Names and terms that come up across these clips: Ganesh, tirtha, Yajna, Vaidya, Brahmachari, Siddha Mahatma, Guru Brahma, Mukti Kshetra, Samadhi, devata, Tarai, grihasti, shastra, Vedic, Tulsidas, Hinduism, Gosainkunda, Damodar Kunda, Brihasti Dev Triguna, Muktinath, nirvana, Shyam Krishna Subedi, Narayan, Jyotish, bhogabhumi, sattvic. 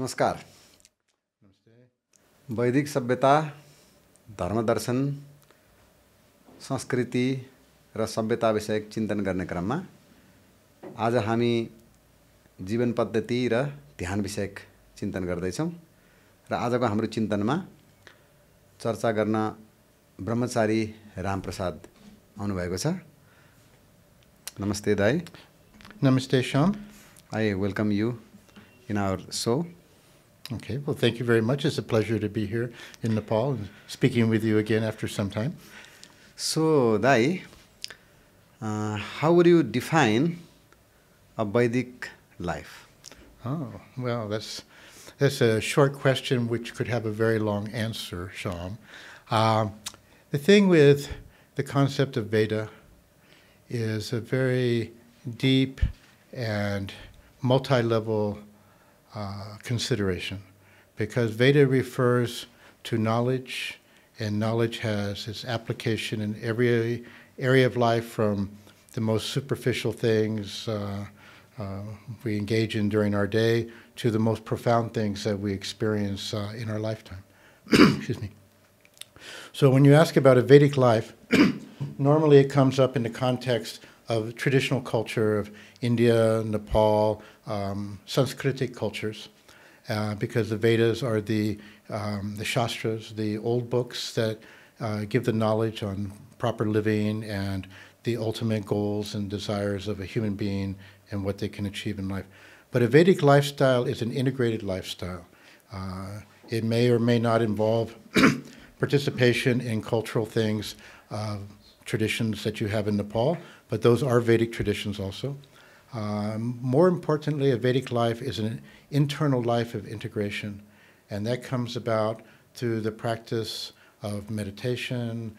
नमस्कार। वैदिक सभ्यता, धर्म दर्शन, संस्कृति र सभ्यता विषयक चिन्तन गर्ने क्रममा आज हामी जीवन पद्धति र ध्यान विषयक चिन्तन गर्दै छौं र आजको हाम्रो चिन्तनमा चर्चा गर्न ब्रह्मचारी रामप्रसाद आउनु भएको छ। नमस्ते दाई। Namaste Shyam. I welcome you in our show. Okay, well thank you very much. It's a pleasure to be here in Nepal and speaking with you again after some time. So, Dai, how would you define a Vedic life? Oh, well, that's a short question which could have a very long answer, Shyam. The thing with the concept of Veda is a very deep and multi-level consideration, because Veda refers to knowledge, and knowledge has its application in every area of life, from the most superficial things we engage in during our day to the most profound things that we experience in our lifetime. Excuse me. So when you ask about a Vedic life, normally it comes up in the context of traditional culture of India, Nepal, Sanskritic cultures, because the Vedas are the shastras, the old books that give the knowledge on proper living and the ultimate goals and desires of a human being and what they can achieve in life. But a Vedic lifestyle is an integrated lifestyle. It may or may not involve participation in cultural things, traditions that you have in Nepal, but those are Vedic traditions also. More importantly, a Vedic life is an internal life of integration, and that comes about through the practice of meditation,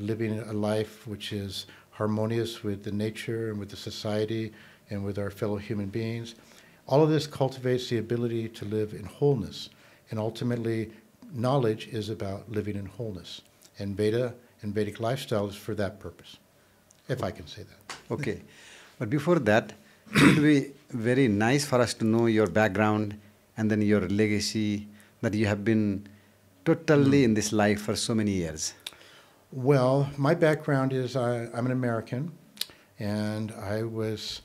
living a life which is harmonious with the nature and with the society and with our fellow human beings. All of this cultivates the ability to live in wholeness, and ultimately knowledge is about living in wholeness, and Veda and Vedic lifestyle is for that purpose. If I can say that. Okay. But before that, it would be very nice for us to know your background and then your legacy, that you have been totally in this life for so many years. Well, my background is I'm an American, and I was,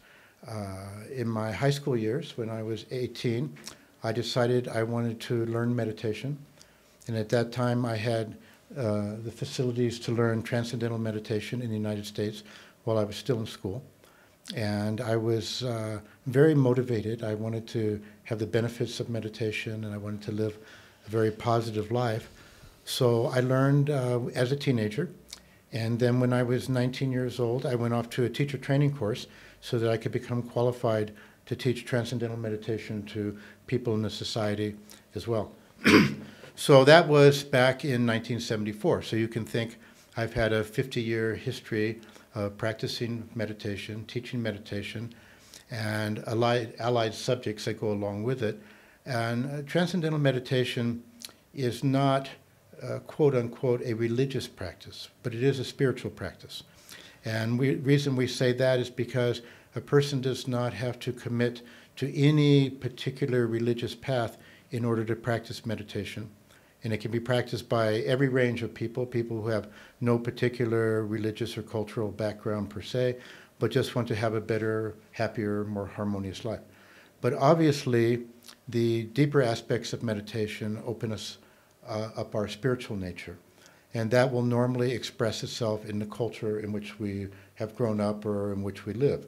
in my high school years, when I was 18, I decided I wanted to learn meditation. And at that time I had the facilities to learn Transcendental Meditation in the United States while I was still in school. And I was very motivated. I wanted to have the benefits of meditation, and I wanted to live a very positive life. So I learned as a teenager. And then when I was 19 years old, I went off to a teacher training course so that I could become qualified to teach Transcendental Meditation to people in the society as well. So that was back in 1974. So you can think I've had a 50-year history of practicing meditation, teaching meditation, and allied subjects that go along with it. And Transcendental Meditation is not, quote unquote, a religious practice, but it is a spiritual practice. And the reason we say that is because a person does not have to commit to any particular religious path in order to practice meditation. And it can be practiced by every range of people, people who have no particular religious or cultural background per se, but just want to have a better, happier, more harmonious life. But obviously, the deeper aspects of meditation open us up our spiritual nature. And that will normally express itself in the culture in which we have grown up or in which we live.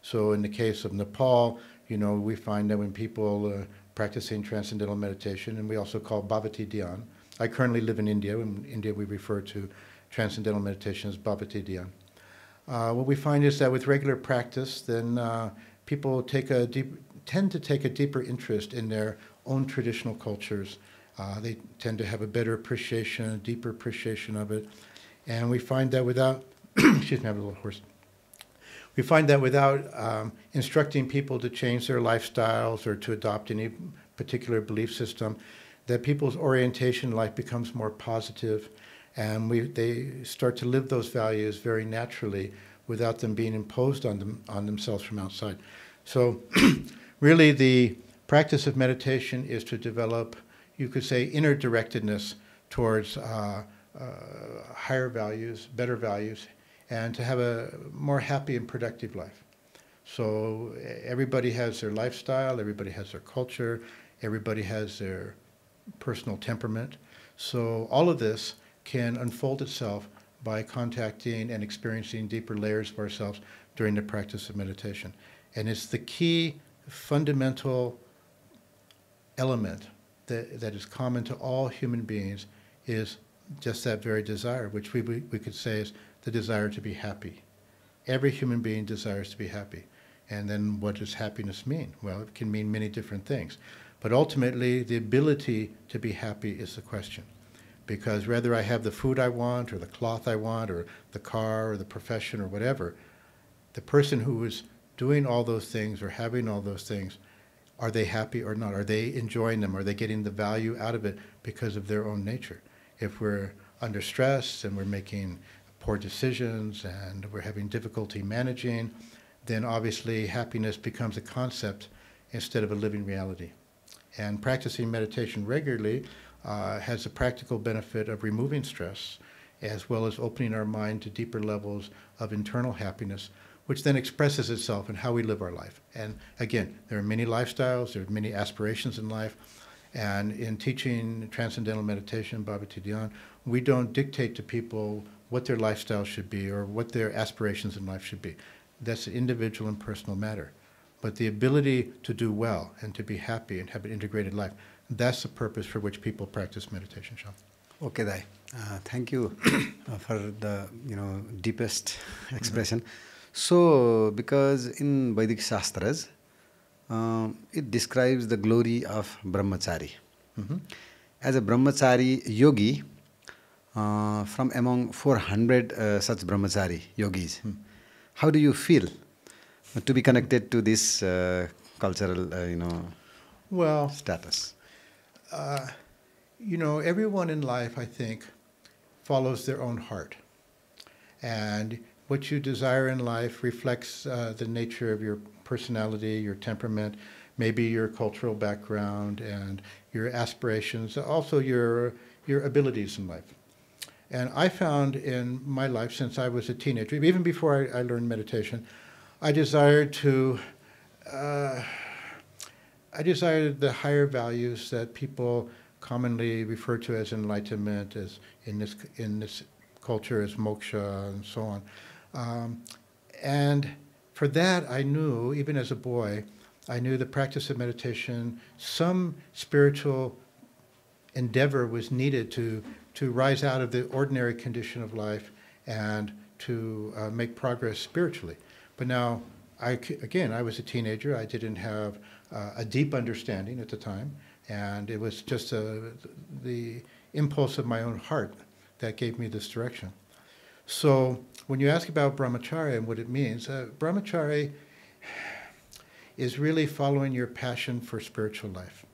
So in the case of Nepal, you know, we find that when people practicing Transcendental Meditation, and we also call Bhavati Dhyan. I currently live in India. In India, we refer to Transcendental Meditation as Bhavati Dhyan. What we find is that with regular practice, then people tend to take a deeper interest in their own traditional cultures. They tend to have a better appreciation, a deeper appreciation of it. And we find that without, excuse me, I have a little hoarse. We find that without instructing people to change their lifestyles or to adopt any particular belief system, that people's orientation in life becomes more positive, and they start to live those values very naturally without them being imposed on themselves from outside. So really the practice of meditation is to develop, you could say, inner directedness towards higher values, better values, and to have a more happy and productive life. So everybody has their lifestyle, everybody has their culture, everybody has their personal temperament. So all of this can unfold itself by contacting and experiencing deeper layers of ourselves during the practice of meditation. And it's the key fundamental element that is common to all human beings, is just that very desire, which we could say is the desire to be happy. Every human being desires to be happy. And then what does happiness mean? Well, it can mean many different things. But ultimately, the ability to be happy is the question. Because whether I have the food I want, or the cloth I want, or the car, or the profession, or whatever, the person who is doing all those things, or having all those things, are they happy or not? Are they enjoying them? Are they getting the value out of it because of their own nature? If we're under stress, and we're making poor decisions, and we're having difficulty managing, then obviously happiness becomes a concept instead of a living reality. And practicing meditation regularly has the practical benefit of removing stress, as well as opening our mind to deeper levels of internal happiness, which then expresses itself in how we live our life. And again, there are many lifestyles, there are many aspirations in life, and in teaching Transcendental Meditation, Bhavati Dhyan, we don't dictate to people what their lifestyle should be or what their aspirations in life should be. That's an individual and personal matter. But the ability to do well and to be happy and have an integrated life, that's the purpose for which people practice meditation, Shyam. Okay, Dai. Thank you for the deepest expression. So, because in Vedic Shastras, it describes the glory of Brahmachari. As a Brahmachari yogi, from among 400 such Brahmachari yogis, how do you feel to be connected to this cultural, status? Everyone in life, I think, follows their own heart. And what you desire in life reflects the nature of your personality, your temperament, maybe your cultural background, and your aspirations, also your abilities in life. And I found in my life, since I was a teenager, even before I learned meditation, I desired the higher values that people commonly refer to as enlightenment, as in this culture as moksha, and so on. And for that, I knew, even as a boy, I knew the practice of meditation, some spiritual endeavor was needed to rise out of the ordinary condition of life and to make progress spiritually. But now, again, I was a teenager. I didn't have a deep understanding at the time, and it was just the impulse of my own heart that gave me this direction. So when you ask about brahmacharya and what it means, brahmacharya is really following your passion for spiritual life.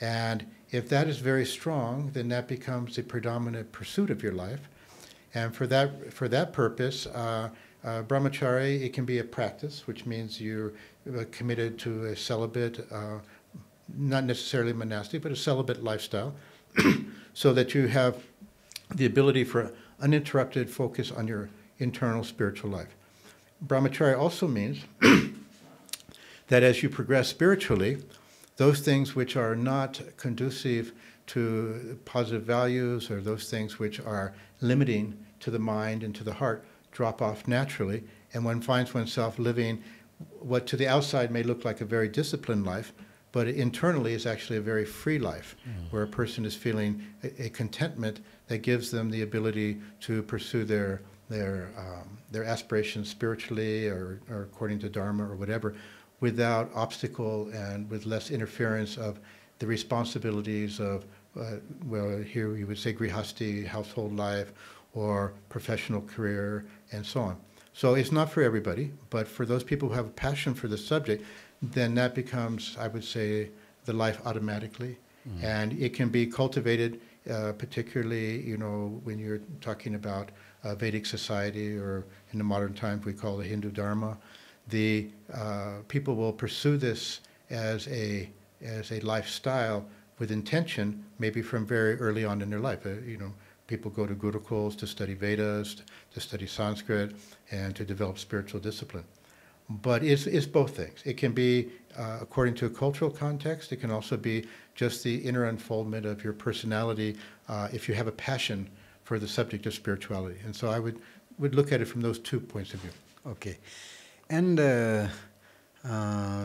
And if that is very strong, then that becomes the predominant pursuit of your life. And for that purpose, brahmacharya, it can be a practice, which means you're committed to a celibate, not necessarily monastic, but a celibate lifestyle, so that you have the ability for uninterrupted focus on your internal spiritual life. Brahmacharya also means that as you progress spiritually, those things which are not conducive to positive values, or those things which are limiting to the mind and to the heart, drop off naturally, and one finds oneself living what to the outside may look like a very disciplined life, but internally is actually a very free life, where a person is feeling a contentment that gives them the ability to pursue their aspirations spiritually, or according to Dharma or whatever, without obstacle and with less interference of the responsibilities of, well, here we would say grihasti, household life, or professional career, and so on. So it's not for everybody, but for those people who have a passion for the subject, then that becomes, I would say, the life automatically. And it can be cultivated, particularly, when you're talking about Vedic society, or in the modern times we call the Hindu Dharma. The people will pursue this as a as a lifestyle with intention, maybe from very early on in their life. You know, people go to Gurukuls to study Vedas, to study Sanskrit, and to develop spiritual discipline. But it's both things. It can be according to a cultural context. It can also be just the inner unfoldment of your personality if you have a passion for the subject of spirituality. And so I would look at it from those two points of view. Okay. And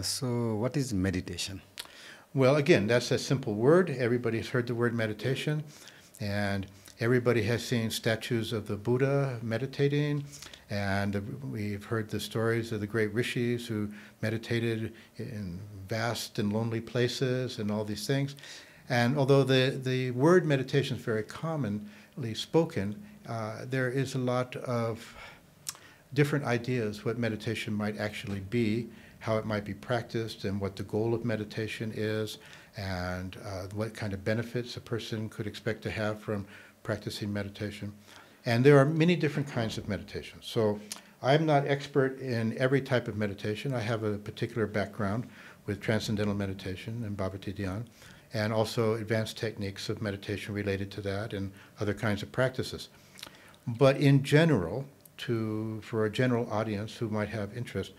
so what is meditation? Well, again, that's a simple word. Everybody's heard the word meditation, and everybody has seen statues of the Buddha meditating, and we've heard the stories of the great rishis who meditated in vast and lonely places and all these things. And although the word meditation is very commonly spoken, there is a lot of different ideas what meditation might actually be, how it might be practiced, and what the goal of meditation is, and what kind of benefits a person could expect to have from practicing meditation. And there are many different kinds of meditation. So I'm not expert in every type of meditation. I have a particular background with Transcendental Meditation and Bhavati Dhyan, and also advanced techniques of meditation related to that and other kinds of practices. But in general, for a general audience who might have interest,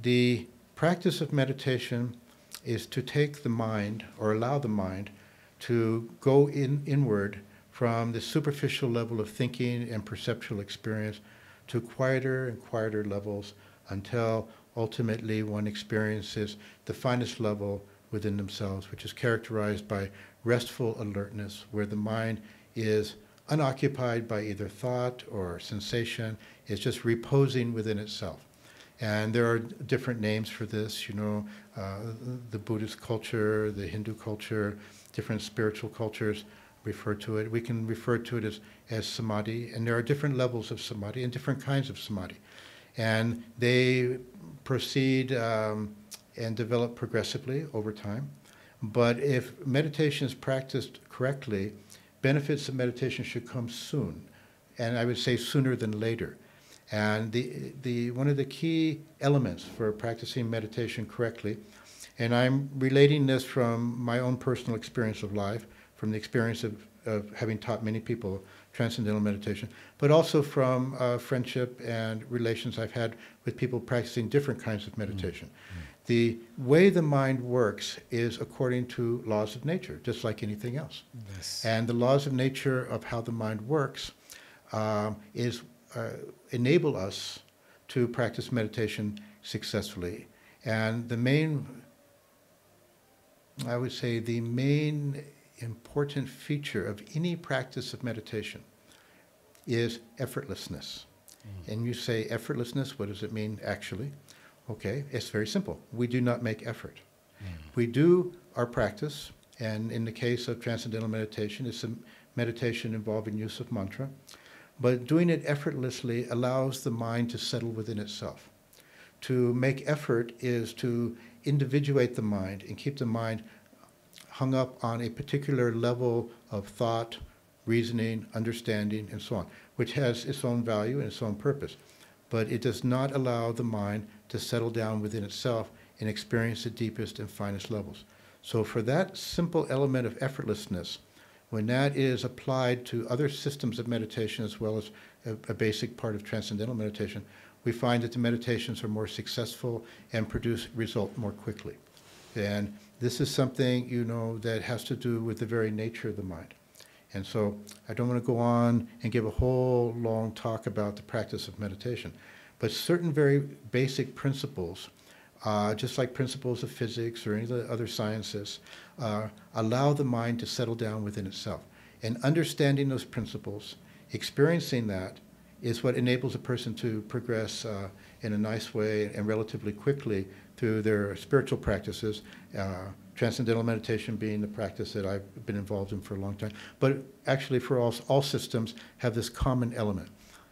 the practice of meditation is to take the mind, or allow the mind, to go inward from the superficial level of thinking and perceptual experience to quieter and quieter levels until ultimately one experiences the finest level within themselves, which is characterized by restful alertness, where the mind is unoccupied by either thought or sensation. It's just reposing within itself. And there are different names for this, you know, the Buddhist culture, the Hindu culture, different spiritual cultures refer to it. We can refer to it as samadhi, and there are different levels of samadhi and different kinds of samadhi. And they proceed and develop progressively over time. But if meditation is practiced correctly, benefits of meditation should come soon, and I would say sooner than later. And one of the key elements for practicing meditation correctly, and I'm relating this from my own personal experience of life, from the experience of having taught many people Transcendental Meditation, but also from friendship and relations I've had with people practicing different kinds of meditation. Mm-hmm. The way the mind works is according to laws of nature, just like anything else. Yes. And the laws of nature of how the mind works enable us to practice meditation successfully. And the main, I would say, the main important feature of any practice of meditation is effortlessness. Mm. And you say effortlessness, what does it mean actually? Okay, it's very simple. We do not make effort. Mm. We do our practice, and in the case of Transcendental Meditation, it's a meditation involving use of mantra. But doing it effortlessly allows the mind to settle within itself. To make effort is to individuate the mind and keep the mind hung up on a particular level of thought, reasoning, understanding, and so on, which has its own value and its own purpose. But it does not allow the mind to settle down within itself and experience the deepest and finest levels. So for that simple element of effortlessness, when that is applied to other systems of meditation as well as a basic part of Transcendental Meditation, we find that the meditations are more successful and produce result more quickly. And this is something, you know, that has to do with the very nature of the mind. And so I don't want to go on and give a whole long talk about the practice of meditation, but certain very basic principles, just like principles of physics or any of the other sciences, allow the mind to settle down within itself. And understanding those principles, experiencing that, is what enables a person to progress in a nice way and relatively quickly through their spiritual practices, Transcendental Meditation being the practice that I've been involved in for a long time. But actually for all systems have this common element.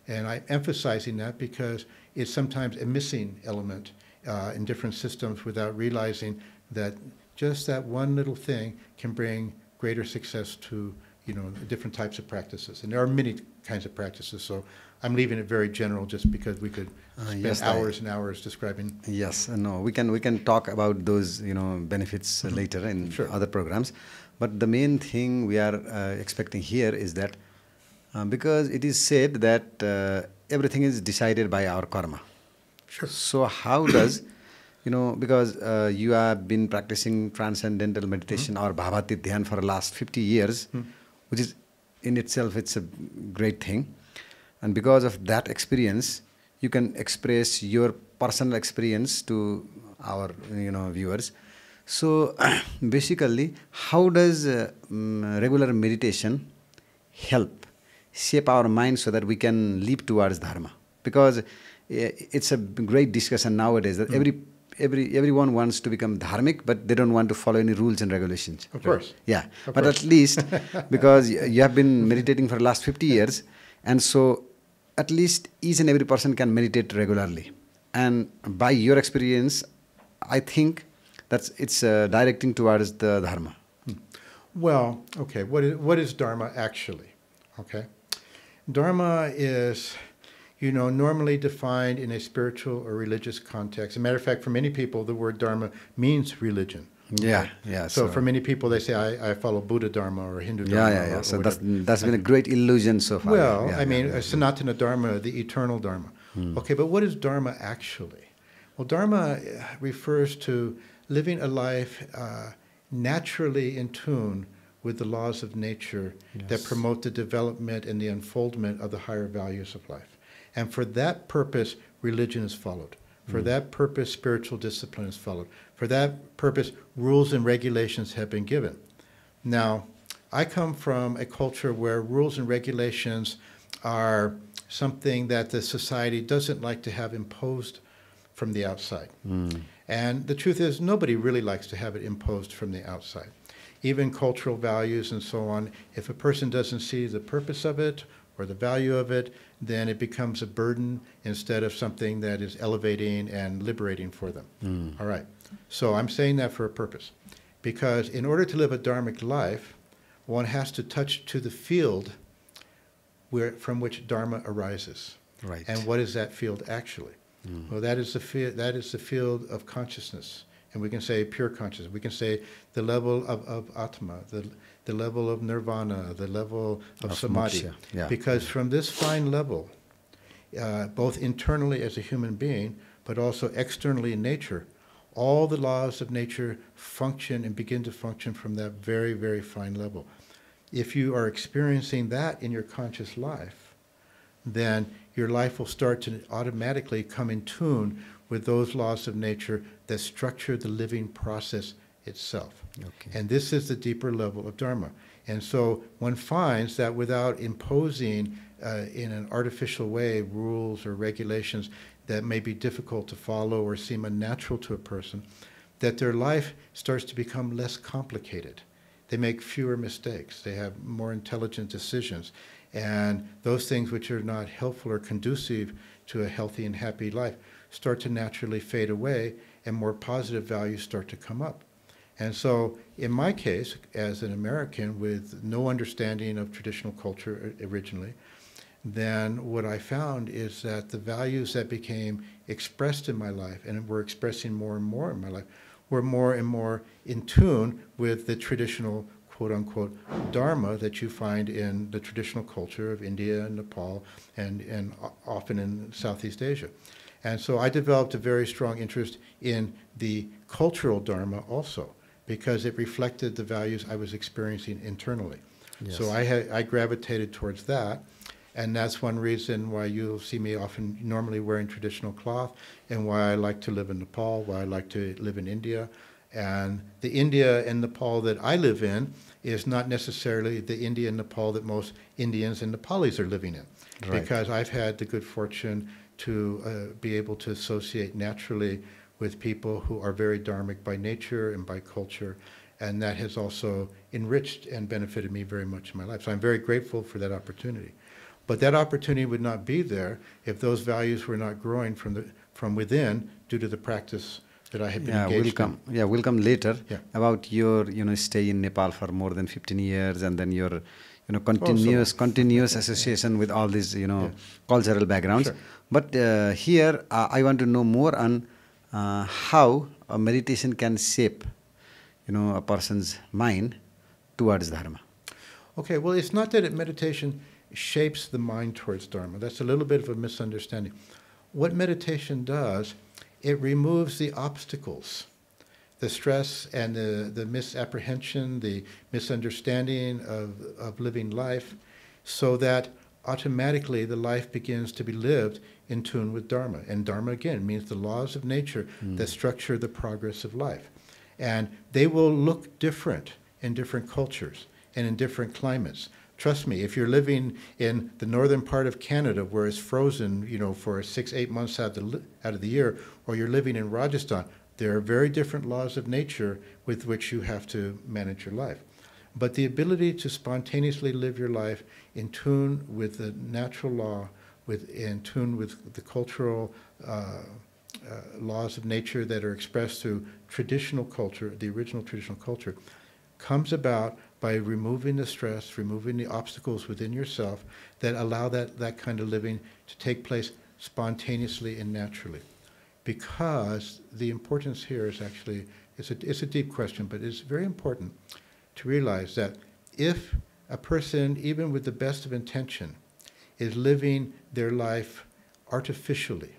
And I'm emphasizing that because it's sometimes a missing element in different systems without realizing that just that one little thing can bring greater success to you know, different types of practices. And there are many kinds of practices, so I'm leaving it very general just because we could spend hours and hours describing. Yes, no, we can talk about those, you know, benefits later in other programs. But the main thing we are expecting here is that because it is said that everything is decided by our karma. Sure. So how does, you know, because you have been practicing Transcendental Meditation or Bhavati Dhyan for the last 50 years, which is in itself, it's a great thing. And because of that experience, you can express your personal experience to our, you know, viewers. So basically, how does regular meditation help shape our mind so that we can leap towards Dharma? Because it's a great discussion nowadays that everyone wants to become dharmic, but they don't want to follow any rules and regulations. Of course. Yeah, of but course. At least, because you have been meditating for the last 50 years, and so at least each and every person can meditate regularly. And by your experience, I think that's it's directing towards the Dharma. Well, okay, what is Dharma actually? Okay, Dharma is, you know, normally defined in a spiritual or religious context. As a matter of fact, for many people, the word Dharma means religion. Yeah, yeah. So for many people, they say, I follow Buddha Dharma or Hindu Dharma. Yeah, yeah, yeah. So that's been a great illusion so far. Well, yeah, I mean, Sanatana Dharma, the eternal Dharma. Okay, but what is Dharma actually? Well, Dharma refers to living a life naturally in tune with the laws of nature that promote the development and the unfoldment of the higher values of life. And for that purpose, religion is followed. For that purpose, spiritual discipline is followed. For that purpose, rules and regulations have been given. Now, I come from a culture where rules and regulations are something that the society doesn't like to have imposed from the outside. And the truth is, nobody really likes to have it imposed from the outside. Even cultural values and so on, if a person doesn't see the purpose of it or the value of it, then it becomes a burden instead of something that is elevating and liberating for them. All right, so I'm saying that for a purpose, because in order to live a dharmic life, one has to touch to the field from which Dharma arises. Right. And what is that field actually? Well, that is the field of consciousness, and we can say pure consciousness. We can say the level of atma, the level of nirvana, the level of samadhi. Yeah. Because from this fine level, both internally as a human being, but also externally in nature, all the laws of nature function and begin to function from that very, very fine level. If you are experiencing that in your conscious life, then your life will start to automatically come in tune with those laws of nature that structure the living process itself. Okay. And this is the deeper level of Dharma. And so one finds that without imposing in an artificial way rules or regulations that may be difficult to follow or seem unnatural to a person, that their life starts to become less complicated. They make fewer mistakes. They have more intelligent decisions. And those things which are not helpful or conducive to a healthy and happy life start to naturally fade away, and more positive values start to come up. And so, in my case, as an American with no understanding of traditional culture originally, then what I found is that the values that became expressed in my life, and were expressing more and more in my life, were more and more in tune with the traditional, quote-unquote, Dharma that you find in the traditional culture of India and Nepal, and often in Southeast Asia. And so I developed a very strong interest in the cultural Dharma also, because it reflected the values I was experiencing internally. Yes. So I gravitated towards that, and that's one reason why you'll see me often normally wearing traditional cloth, and why I like to live in Nepal, why I like to live in India. And the India and Nepal that I live in is not necessarily the India and Nepal that most Indians and Nepalis are living in, right, because I've had the good fortune to be able to associate naturally with people who are very dharmic by nature and by culture, and that has also enriched and benefited me very much in my life. So I'm very grateful for that opportunity. But that opportunity would not be there if those values were not growing from within due to the practice that I had been engaged in. Yeah, we'll come later about your, you know, stay in Nepal for more than 15 years, and then your continuous association with all these, cultural backgrounds. Sure. But here, I want to know more on how a meditation can shape, a person's mind towards Dharma. Okay, well, it's not that meditation shapes the mind towards Dharma. That's a little bit of a misunderstanding. What meditation does, it removes the obstacles, the stress and the misapprehension, the misunderstanding of living life, so that automatically the life begins to be lived in tune with Dharma. And Dharma, again, means the laws of nature that structure the progress of life. And they will look different in different cultures and in different climates. Trust me, if you're living in the northern part of Canada where it's frozen, for 6–8 months out of the year, or you're living in Rajasthan, there are very different laws of nature with which you have to manage your life. But the ability to spontaneously live your life in tune with the natural law, in tune with the cultural laws of nature that are expressed through traditional culture, the original traditional culture, comes about by removing the stress, removing the obstacles within yourself that allow that kind of living to take place spontaneously and naturally. Because the importance here is actually, it's a deep question, but it's very important to realize that if a person, even with the best of intention, is living their life artificially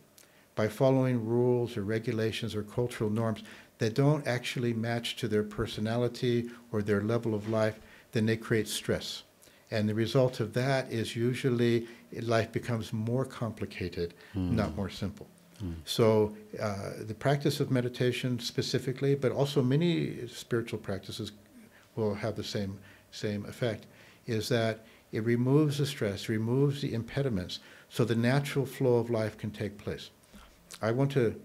by following rules or regulations or cultural norms that don't actually match to their personality or their level of life, then they create stress. And the result of that is usually life becomes more complicated, not more simple. So the practice of meditation specifically, but also many spiritual practices will have the same effect, is that it removes the stress, removes the impediments, so the natural flow of life can take place. I want to,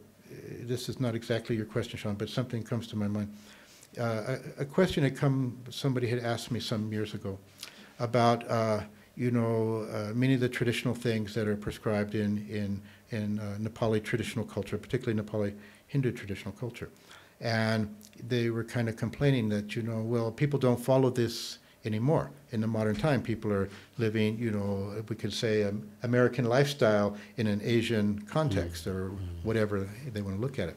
this is not exactly your question, Sean, but something comes to my mind. A question somebody had asked me some years ago about, many of the traditional things that are prescribed in Nepali traditional culture, particularly Nepali Hindu traditional culture. And they were kind of complaining that, well, people don't follow this anymore. In the modern time, people are living, we could say American lifestyle in an Asian context or whatever they want to look at it.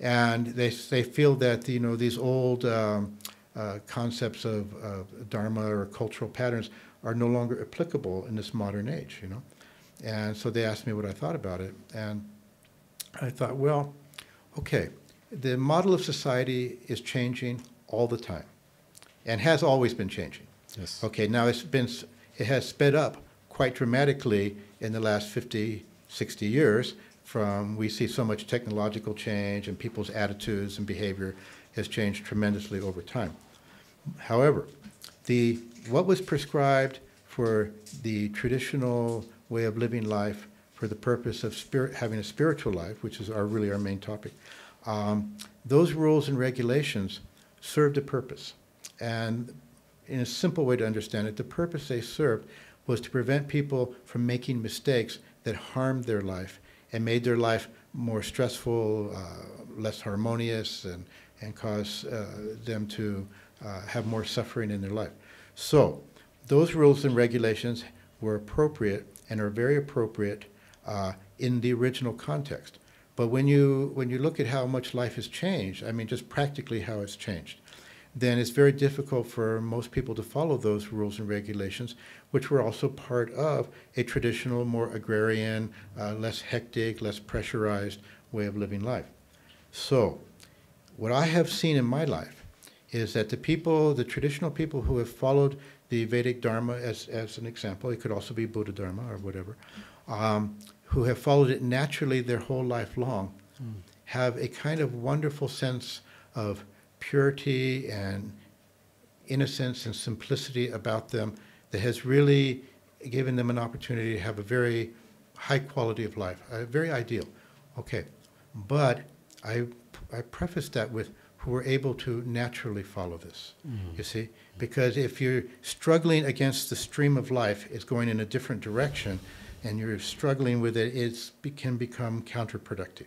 And they feel that, these old concepts of Dharma or cultural patterns are no longer applicable in this modern age, And so they asked me what I thought about it, and I thought, well, okay, the model of society is changing all the time and has always been changing. Yes. Okay, now it has sped up quite dramatically in the last 50, 60 years from we see so much technological change and people's attitudes and behavior has changed tremendously over time. However, what was prescribed for the traditional way of living life for the purpose of having a spiritual life, which is really our main topic, those rules and regulations served a purpose. And in a simple way to understand it, the purpose they served was to prevent people from making mistakes that harmed their life and made their life more stressful, less harmonious, and caused them to have more suffering in their life. So those rules and regulations were appropriate and are very appropriate in the original context. But when you look at how much life has changed, I mean just practically how it's changed, then it's very difficult for most people to follow those rules and regulations, which were also part of a traditional, more agrarian, less hectic, less pressurized way of living life. So what I have seen in my life is that the traditional people who have followed the Vedic Dharma as an example, it could also be Buddha Dharma or whatever, who have followed it naturally their whole life long, have a kind of wonderful sense of purity and innocence and simplicity about them that has really given them an opportunity to have a very high quality of life, very ideal. Okay, but I preface that with who were able to naturally follow this, you see? Because if you're struggling against the stream of life, it's going in a different direction, and you're struggling with it, it can become counterproductive.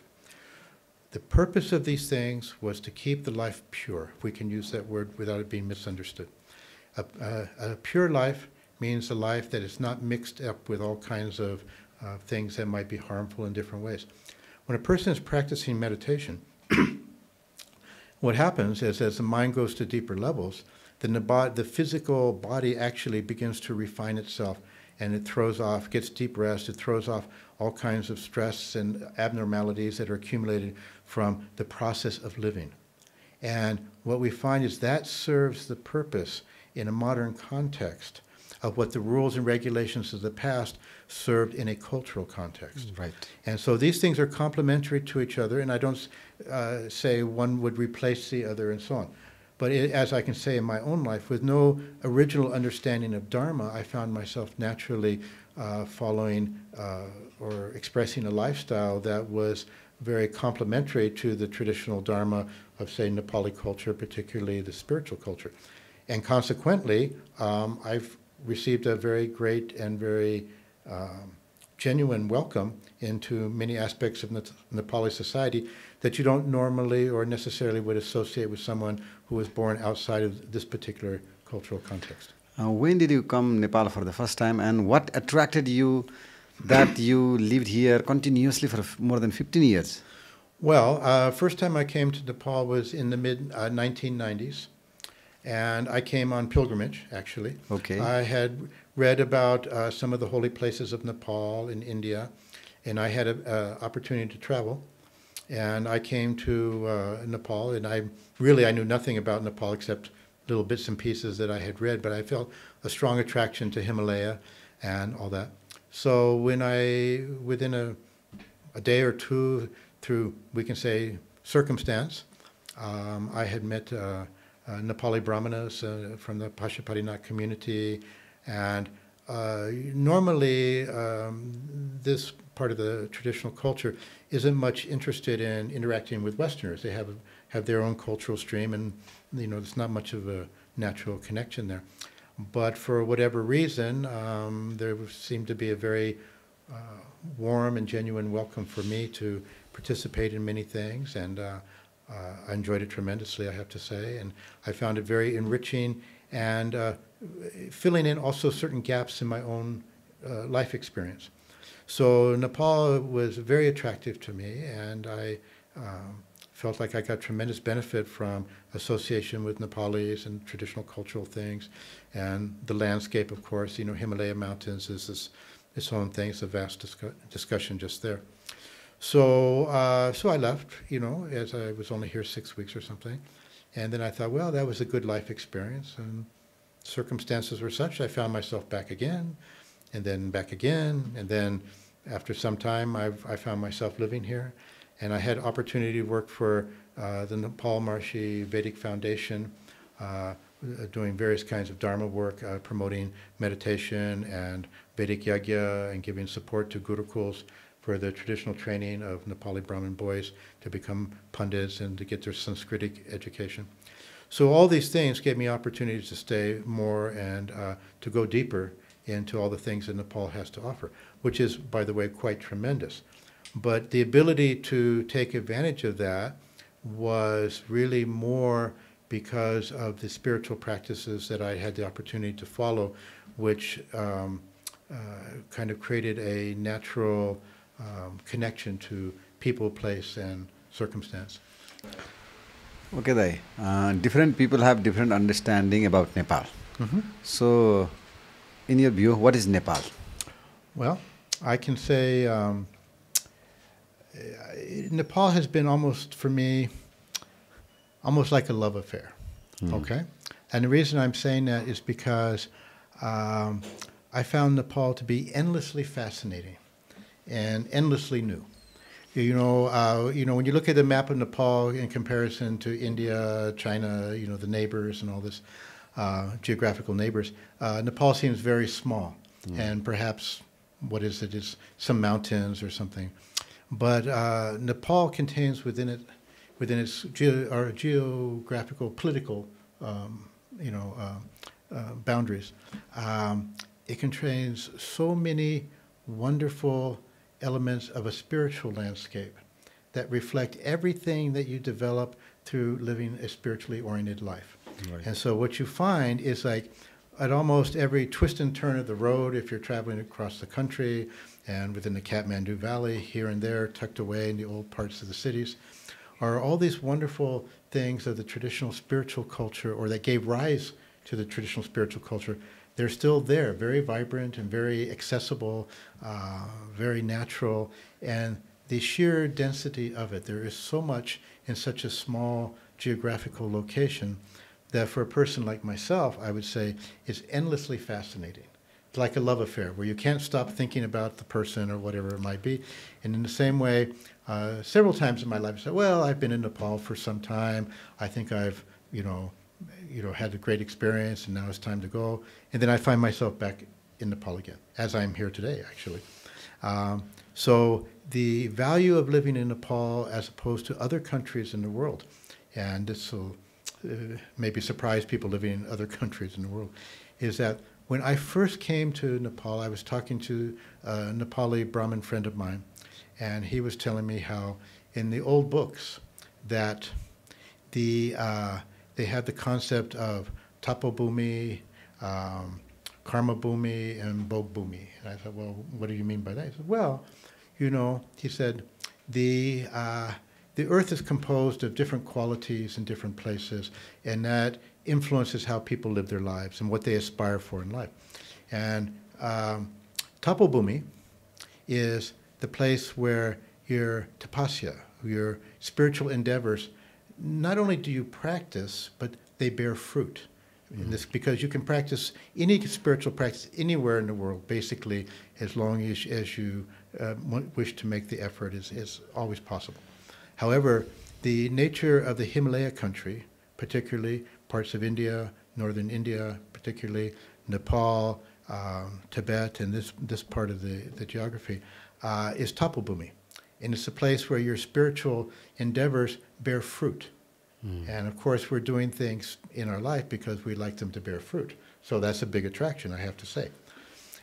The purpose of these things was to keep the life pure, if we can use that word without it being misunderstood. A pure life means a life that is not mixed up with all kinds of things that might be harmful in different ways. When a person is practicing meditation, what happens is as the mind goes to deeper levels, then the physical body actually begins to refine itself, and it throws off, gets deep rest, it throws off all kinds of stress and abnormalities that are accumulated from the process of living. And what we find is that serves the purpose in a modern context of what the rules and regulations of the past served in a cultural context. Right. And so these things are complementary to each other, and I don't say one would replace the other and so on. But as I can say in my own life, with no original understanding of Dharma, I found myself naturally following or expressing a lifestyle that was very complementary to the traditional Dharma of, say, Nepali culture, particularly the spiritual culture. And consequently, I've received a very great and very genuine welcome into many aspects of Nepali society that you don't normally or necessarily would associate with someone who was born outside of this particular cultural context. When did you come to Nepal for the first time, and what attracted you that you lived here continuously for more than 15 years? Well, first time I came to Nepal was in the mid-1990s. And I came on pilgrimage, actually. Okay. I had read about some of the holy places of Nepal in India, and I had an opportunity to travel. And I came to Nepal, and I knew nothing about Nepal except little bits and pieces that I had read, but I felt a strong attraction to Himalaya and all that. So when within a day or two, through, we can say, circumstance, I had met Nepali Brahmanas from the Pashupatinath community, and normally this part of the traditional culture isn't much interested in interacting with Westerners. They have their own cultural stream, and you know there's not much of a natural connection there. But for whatever reason, there seemed to be a very warm and genuine welcome for me to participate in many things, and I enjoyed it tremendously, I have to say, and I found it very enriching and filling in also certain gaps in my own life experience. So Nepal was very attractive to me, and I felt like I got tremendous benefit from association with Nepalis and traditional cultural things, and the landscape, of course. You know, Himalaya mountains is its own thing. It's a vast discussion just there. So, so I left, you know, as I was only here 6 weeks or something. And then I thought, well, that was a good life experience. And circumstances were such, I found myself back again, and then back again. And then after some time, I found myself living here. And I had opportunity to work for the Nepal Marshi Vedic Foundation, doing various kinds of Dharma work, promoting meditation and Vedic Yajna, and giving support to Gurukuls for the traditional training of Nepali Brahmin boys to become pundits and to get their Sanskritic education. So all these things gave me opportunities to stay more and to go deeper into all the things that Nepal has to offer, which is, by the way, quite tremendous. But the ability to take advantage of that was really more because of the spiritual practices that I had the opportunity to follow, which kind of created a natural connection to people, place, and circumstance. Okay, Dai. Different people have different understanding about Nepal. Mm-hmm. So, in your view, what is Nepal? Well, I can say Nepal has been almost, for me, almost like a love affair. Mm. Okay? And the reason I'm saying that is because I found Nepal to be endlessly fascinating and endlessly new. You know, when you look at the map of Nepal in comparison to India, China, you know, the neighbors and all this, geographical neighbors, Nepal seems very small. Mm. And perhaps, what is it, it's some mountains or something. But Nepal contains within its geographical, political, you know, boundaries, it contains so many wonderful elements of a spiritual landscape that reflect everything that you develop through living a spiritually oriented life. Right. And so what you find is like at almost every twist and turn of the road, if you're traveling across the country and within the Kathmandu Valley, here and there, tucked away in the old parts of the cities, are all these wonderful things of the traditional spiritual culture, or that gave rise to the traditional spiritual culture. They're still there, very vibrant and very accessible, very natural, and the sheer density of it. There is so much in such a small geographical location that for a person like myself, I would say, is endlessly fascinating. It's like a love affair where you can't stop thinking about the person or whatever it might be. And in the same way, several times in my life, I said, well, I've been in Nepal for some time. I think I've, you know, had a great experience, and now it's time to go. And then I find myself back in Nepal again, as I'm here today, actually. So the value of living in Nepal as opposed to other countries in the world, and this will maybe surprise people living in other countries in the world, is that when I first came to Nepal, I was talking to a Nepali Brahmin friend of mine, and he was telling me how in the old books that the they had the concept of tapobhumi, karmabhumi, and bhogabhumi. And I thought, well, what do you mean by that? He said, well, you know, he said, the earth is composed of different qualities in different places, and that influences how people live their lives and what they aspire for in life. And tapobhumi is the place where your tapasya, your spiritual endeavors, not only do you practice, but they bear fruit. Mm-hmm. This, because you can practice any spiritual practice anywhere in the world, basically, as long as you wish to make the effort, is always possible. However, the nature of the Himalaya country, particularly parts of India, northern India, particularly Nepal, Tibet, and this part of the geography, is tapobhumi. And it's a place where your spiritual endeavors bear fruit. Mm. And of course, we're doing things in our life because we like them to bear fruit. So that's a big attraction, I have to say.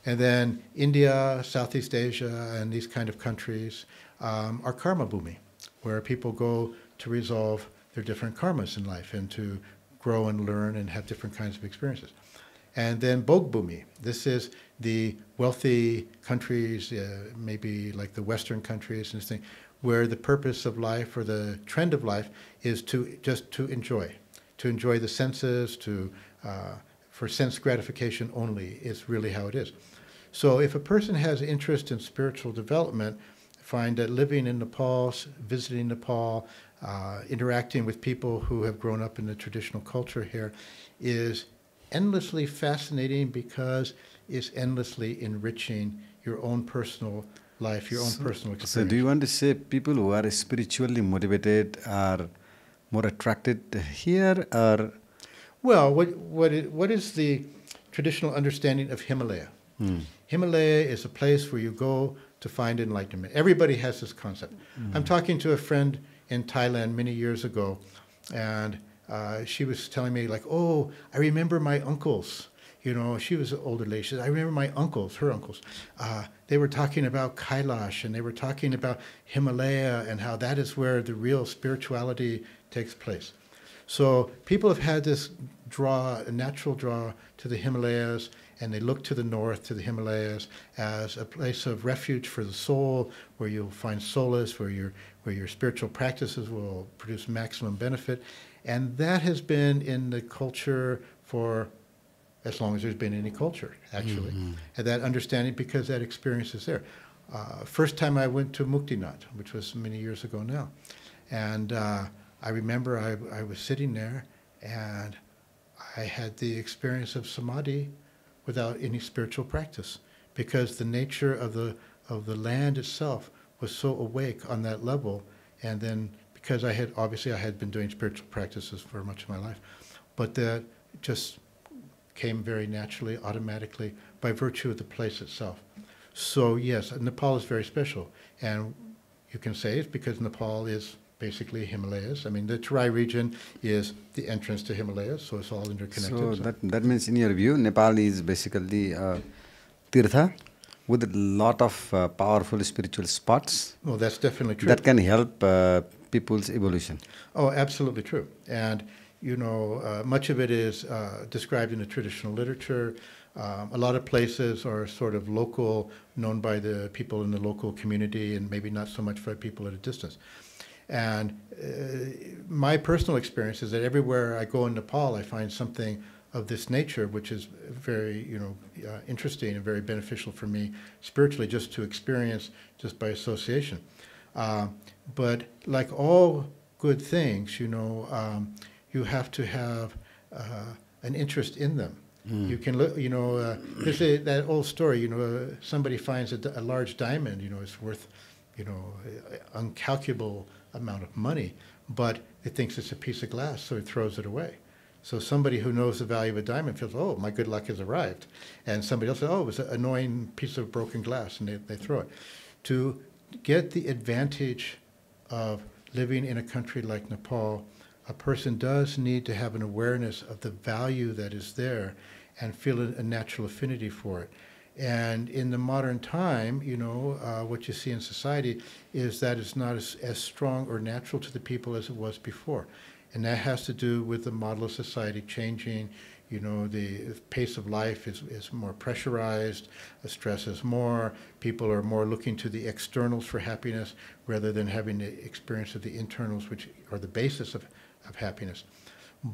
And then India, Southeast Asia, and these kind of countries are karmabhumi, where people go to resolve their different karmas in life and to grow and learn and have different kinds of experiences. And then bhogabhumi. This is the wealthy countries, maybe like the Western countries and this thing, where the purpose of life or the trend of life is to enjoy the senses, for sense gratification only is really how it is. So if a person has interest in spiritual development, find that living in Nepal, visiting Nepal, interacting with people who have grown up in the traditional culture here is endlessly fascinating, because it's endlessly enriching your own personal life, your own personal experience. So do you want to say people who are spiritually motivated are more attracted here, or? Well, what is the traditional understanding of Himalaya? Hmm. Himalaya is a place where you go to find enlightenment. Everybody has this concept. Hmm. I'm talking to a friend in Thailand many years ago, and she was telling me, like, oh, I remember my uncles. You know, she was an older lady. She said, I remember my uncles, her uncles. They were talking about Kailash, and they were talking about Himalaya and how that is where the real spirituality takes place. So people have had this natural draw to the Himalayas, and they look to the north, to the Himalayas, as a place of refuge for the soul, where you'll find solace, where your spiritual practices will produce maximum benefit. And that has been in the culture for as long as there's been any culture, actually. Mm-hmm. And that understanding, because that experience is there. First time I went to Muktinath, which was many years ago now. And I remember I was sitting there, and I had the experience of Samadhi without any spiritual practice, because the nature of the land itself was so awake on that level. And then because I had been doing spiritual practices for much of my life, but that just came very naturally, automatically, by virtue of the place itself. So yes, Nepal is very special, and you can say it's because Nepal is basically Himalayas. I mean, the Tarai region is the entrance to Himalayas, so it's all interconnected. So that means, in your view, Nepal is basically tirtha, with a lot of powerful spiritual spots. Well, that's definitely true. That can help people's evolution. Oh, absolutely true. And you know, much of it is described in the traditional literature. A lot of places are sort of local, known by the people in the local community, and maybe not so much by people at a distance. And my personal experience is that everywhere I go in Nepal, I find something of this nature, which is very, you know, interesting and very beneficial for me spiritually, just to experience just by association. But like all good things, you know, you have to have an interest in them. Mm. You can look, you know, there's that old story, you know, somebody finds a large diamond, you know, it's worth, you know, an incalculable amount of money, but it thinks it's a piece of glass, so it throws it away. So somebody who knows the value of a diamond feels, oh, my good luck has arrived. And somebody else says, oh, it was an annoying piece of broken glass, and they throw it. To get the advantage of living in a country like Nepal, a person does need to have an awareness of the value that is there and feel a natural affinity for it. And in the modern time, you know, what you see in society is that it's not as strong or natural to the people as it was before. And that has to do with the model of society changing. You know, the pace of life is more pressurized, the stress is more, people are more looking to the externals for happiness rather than having the experience of the internals, which are the basis of happiness.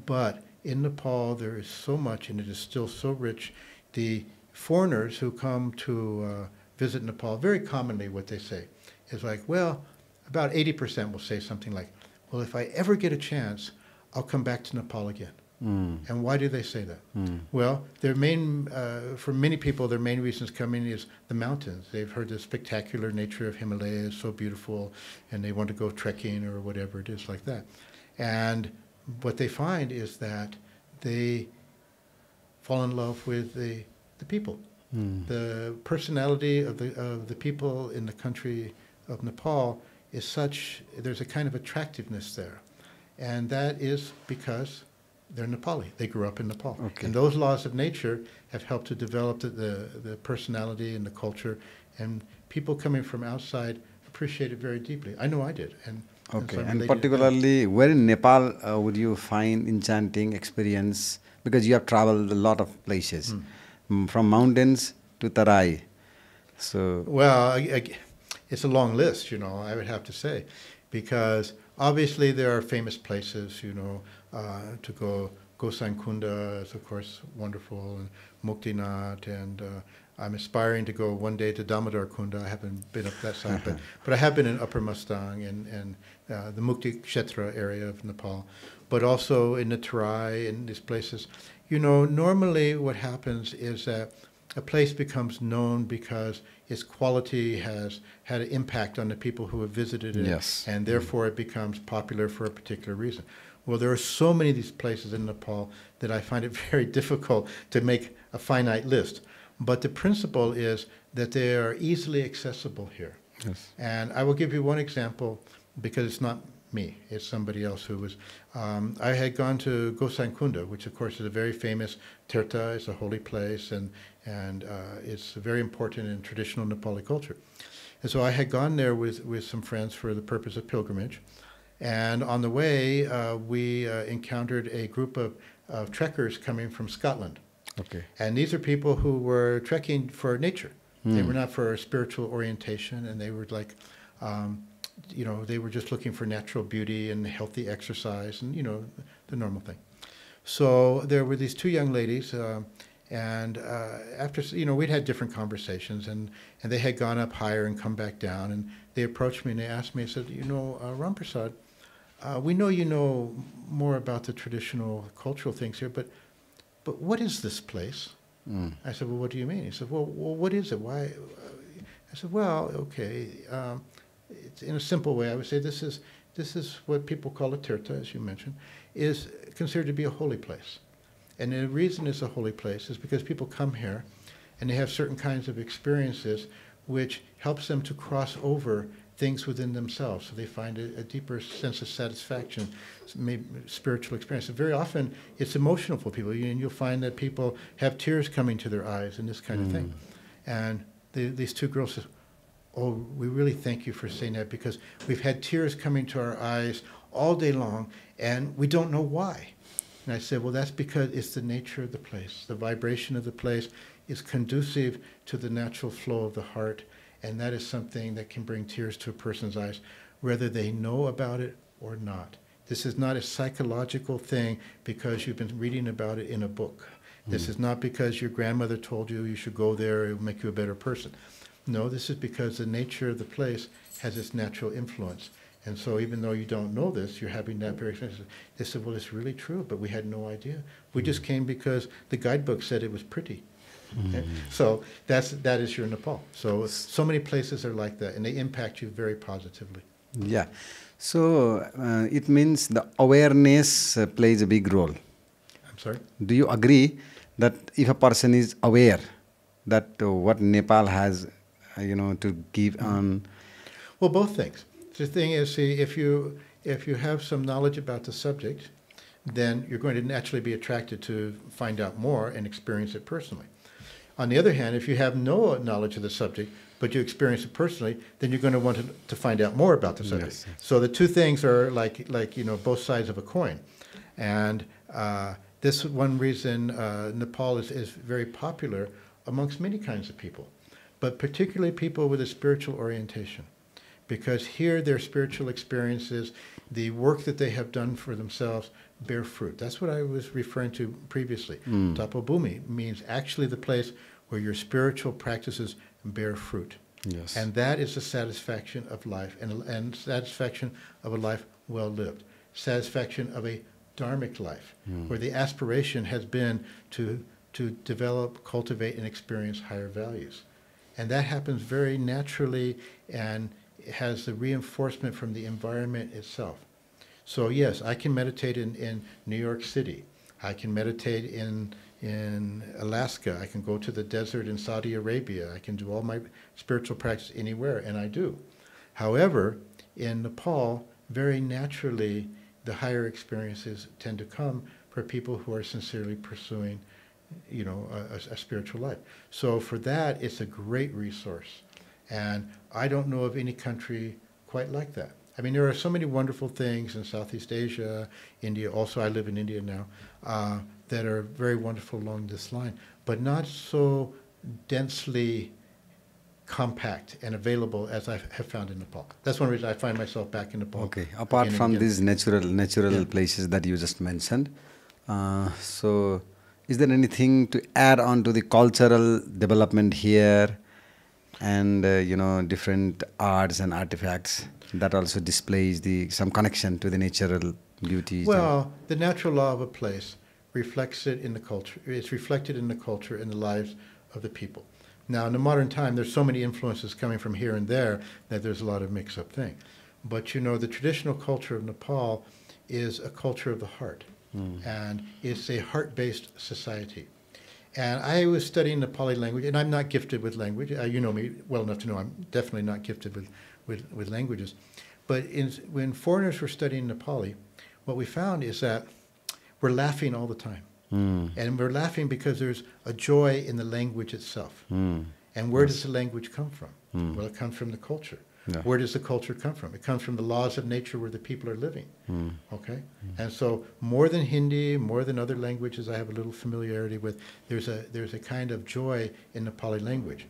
But in Nepal, there is so much, and it is still so rich. The foreigners who come to visit Nepal, very commonly what they say is like, well, about 80% will say something like, well, if I ever get a chance, I'll come back to Nepal again. Mm. And why do they say that? Mm. Well, their main, for many people, their main reasons coming is the mountains. They've heard the spectacular nature of Himalaya is so beautiful, and they want to go trekking or whatever it is like that. And what they find is that they fall in love with the people. Mm. The personality of the people in the country of Nepal is such, there's a kind of attractiveness there. And that is because they're Nepali. They grew up in Nepal. Okay. And those laws of nature have helped to develop the personality and the culture. And people coming from outside appreciate it very deeply. I know I did. Okay. And particularly, where in Nepal would you find enchanting experience? Because you have traveled a lot of places, from mountains to Tarai. So well, it's a long list, you know, I would have to say, because obviously there are famous places, you know, to go. Gosainkunda is, of course, wonderful, and Muktinath, and I'm aspiring to go one day to Damodar Kunda. I haven't been up that side, but I have been in Upper Mustang and the Mukti Kshetra area of Nepal, but also in the Tarai and these places. You know, normally what happens is that a place becomes known because its quality has had an impact on the people who have visited it, yes, and therefore it becomes popular for a particular reason. Well, there are so many of these places in Nepal that I find it very difficult to make a finite list. But the principle is that they are easily accessible here. Yes. And I will give you one example, because it's not me, it's somebody else who was. I had gone to Gosainkunda, which of course is a very famous tirtha, it's a holy place, and it's very important in traditional Nepali culture. And so I had gone there with some friends for the purpose of pilgrimage. And on the way, we encountered a group of trekkers coming from Scotland. Okay. And these are people who were trekking for nature. Mm. They were not for spiritual orientation, and they were like, you know, they were just looking for natural beauty and healthy exercise and, you know, the normal thing. So there were these two young ladies, and after, you know, we'd had different conversations, and they had gone up higher and come back down, and they approached me and they asked me, I said, you know, Ram Prasad, we know you know more about the traditional cultural things here, but what is this place? Mm. I said, well, what do you mean? He said, well what is it? Why? I said, well, okay. It's in a simple way, I would say this is what people call a tirtha, as you mentioned, is considered to be a holy place. And the reason it's a holy place is because people come here and they have certain kinds of experiences which helps them to cross over things within themselves. So they find a deeper sense of satisfaction, maybe spiritual experience. And very often it's emotional for people. And you'll find that people have tears coming to their eyes and this kind of thing. And these two girls said, oh, we really thank you for saying that, because we've had tears coming to our eyes all day long and we don't know why. And I said, well, that's because it's the nature of the place. The vibration of the place is conducive to the natural flow of the heart, and that is something that can bring tears to a person's eyes, whether they know about it or not. This is not a psychological thing because you've been reading about it in a book. This is not because your grandmother told you you should go there, it will make you a better person. No, this is because the nature of the place has its natural influence. And so even though you don't know this, you're having that very experience. They said, well, it's really true, but we had no idea. We just came because the guidebook said it was pretty. So that is your Nepal. So many places are like that, and they impact you very positively. Yeah. So it means the awareness plays a big role. I'm sorry? Do you agree that if a person is aware that what Nepal has, to give on? Well, both things. The thing is, see, if you have some knowledge about the subject, then you're going to naturally be attracted to find out more and experience it personally. On the other hand, if you have no knowledge of the subject, but you experience it personally, then you're going to want to find out more about the subject. Yes. So the two things are like both sides of a coin. And this is one reason Nepal is very popular amongst many kinds of people, but particularly people with a spiritual orientation. Because here their spiritual experiences, the work that they have done for themselves, bear fruit. That's what I was referring to previously. Tapobhumi means actually the place where your spiritual practices bear fruit. Yes. And that is the satisfaction of life, and satisfaction of a life well lived. Satisfaction of a dharmic life, where the aspiration has been to develop, cultivate, and experience higher values. And that happens very naturally, and it has the reinforcement from the environment itself. So yes, I can meditate in New York City. I can meditate in Alaska. I can go to the desert in Saudi Arabia. I can do all my spiritual practice anywhere, and I do. However, in Nepal, very naturally, the higher experiences tend to come for people who are sincerely pursuing, a spiritual life. So for that, it's a great resource. And I don't know of any country quite like that. I mean, there are so many wonderful things in Southeast Asia, India, also I live in India now, that are very wonderful along this line, but not so densely compact and available as I have found in Nepal. That's one reason I find myself back in Nepal. Okay, apart from these natural places that you just mentioned, so is there anything to add on to the cultural development here? And different arts and artifacts that also displays some connection to the natural beauty. Well, the natural law of a place reflects it in the culture. It's reflected in the culture and the lives of the people. Now, in the modern time, there's so many influences coming from here and there that there's a lot of mix-up thing. But the traditional culture of Nepal is a culture of the heart, and it's a heart-based society. And I was studying Nepali language, and I'm not gifted with language. You know me well enough to know I'm definitely not gifted with languages. But when foreigners were studying Nepali, what we found is that we're laughing all the time. And we're laughing because there's a joy in the language itself. And where does the language come from? Well, it comes from the culture. Yeah. Where does the culture come from? It comes from the laws of nature where the people are living, okay? And so more than Hindi, more than other languages I have a little familiarity with, there's a kind of joy in Nepali language.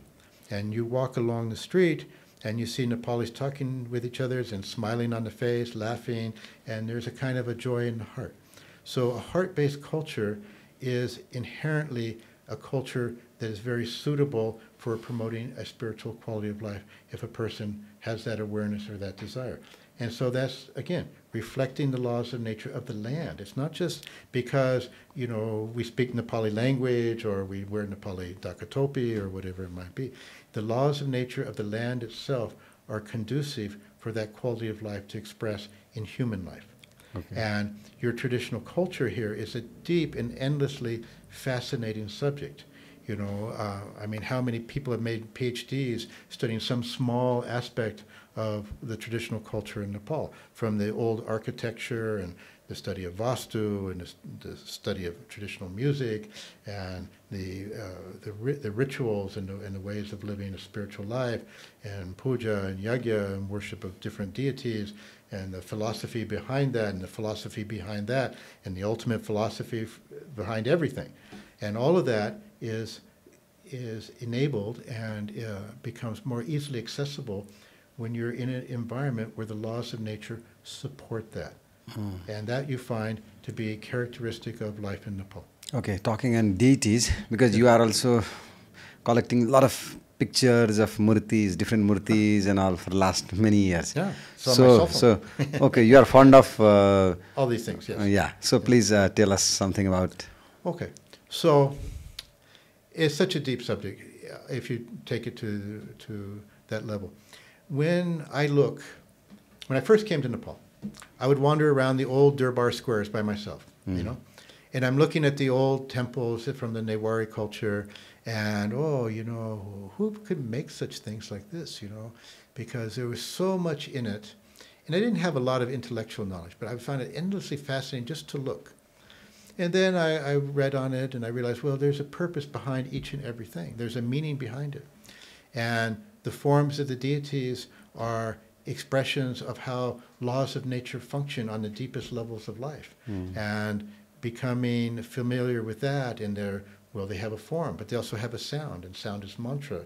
And you walk along the street and you see Nepalis talking with each other and smiling on the face, laughing, and there's a kind of a joy in the heart. So a heart-based culture is inherently a culture that is very suitable for promoting a spiritual quality of life if a person has that awareness or that desire. And so that's, again, reflecting the laws of nature of the land. It's not just because, we speak Nepali language or we wear Nepali dakatopi or whatever it might be. The laws of nature of the land itself are conducive for that quality of life to express in human life. Okay. And your traditional culture here is a deep and endlessly fascinating subject. I mean, how many people have made PhDs studying some small aspect of the traditional culture in Nepal, from the old architecture and the study of Vastu and the study of traditional music and the rituals and the ways of living a spiritual life and puja and yajna and worship of different deities and the philosophy behind that and the philosophy behind that and the ultimate philosophy behind everything. And all of that is enabled and becomes more easily accessible when you're in an environment where the laws of nature support that. And that you find to be a characteristic of life in Nepal. Okay, talking on deities, because you are also collecting a lot of pictures of murtis, different murtis and all for the last many years. Yeah, so okay, you are fond of... all these things, yes. Yeah, so please tell us something about... Okay, so it's such a deep subject if you take it to that level. When I first came to Nepal, I would wander around the old Durbar squares by myself, you know, and I'm looking at the old temples from the Newari culture and, oh, you know, who could make such things like this, you know, because there was so much in it. And I didn't have a lot of intellectual knowledge, but I found it endlessly fascinating just to look. And then I read on it and I realized, well, there's a purpose behind each and everything. There's a meaning behind it. And the forms of the deities are expressions of how laws of nature function on the deepest levels of life. And becoming familiar with that in their, well, they have a form, but they also have a sound, and sound is mantra.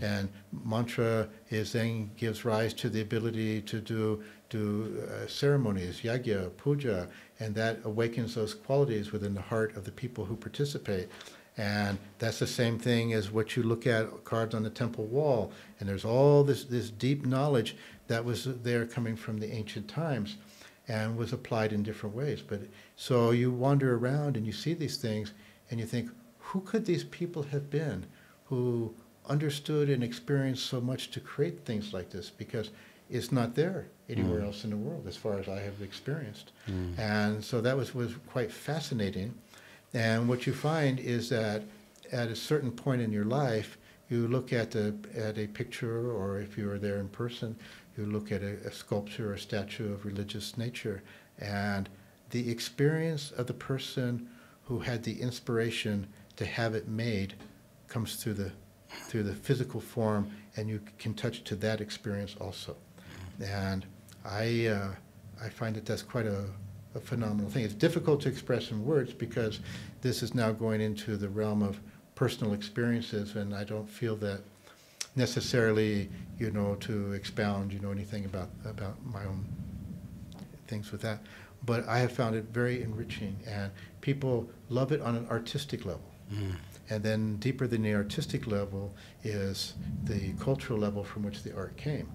And mantra is then gives rise to the ability to do ceremonies, yajna, puja, and that awakens those qualities within the heart of the people who participate. And that's the same thing as what you look at carved on the temple wall. And there's all this deep knowledge that was there coming from the ancient times and was applied in different ways. But so you wander around and you see these things and you think, who could these people have been who understood and experienced so much to create things like this? Because it's not there anywhere else in the world as far as I have experienced. And so that was quite fascinating. And what you find is that at a certain point in your life, you look at a picture, or if you are there in person, you look at a sculpture or statue of religious nature, and the experience of the person who had the inspiration to have it made comes through the physical form, and you can touch to that experience also. And I find that that's quite a phenomenal thing. It's difficult to express in words because this is now going into the realm of personal experiences, and I don't feel that necessarily, you know, to expound, you know, anything about my own things with that. But I have found it very enriching, and people love it on an artistic level. And then deeper than the artistic level is the cultural level from which the art came.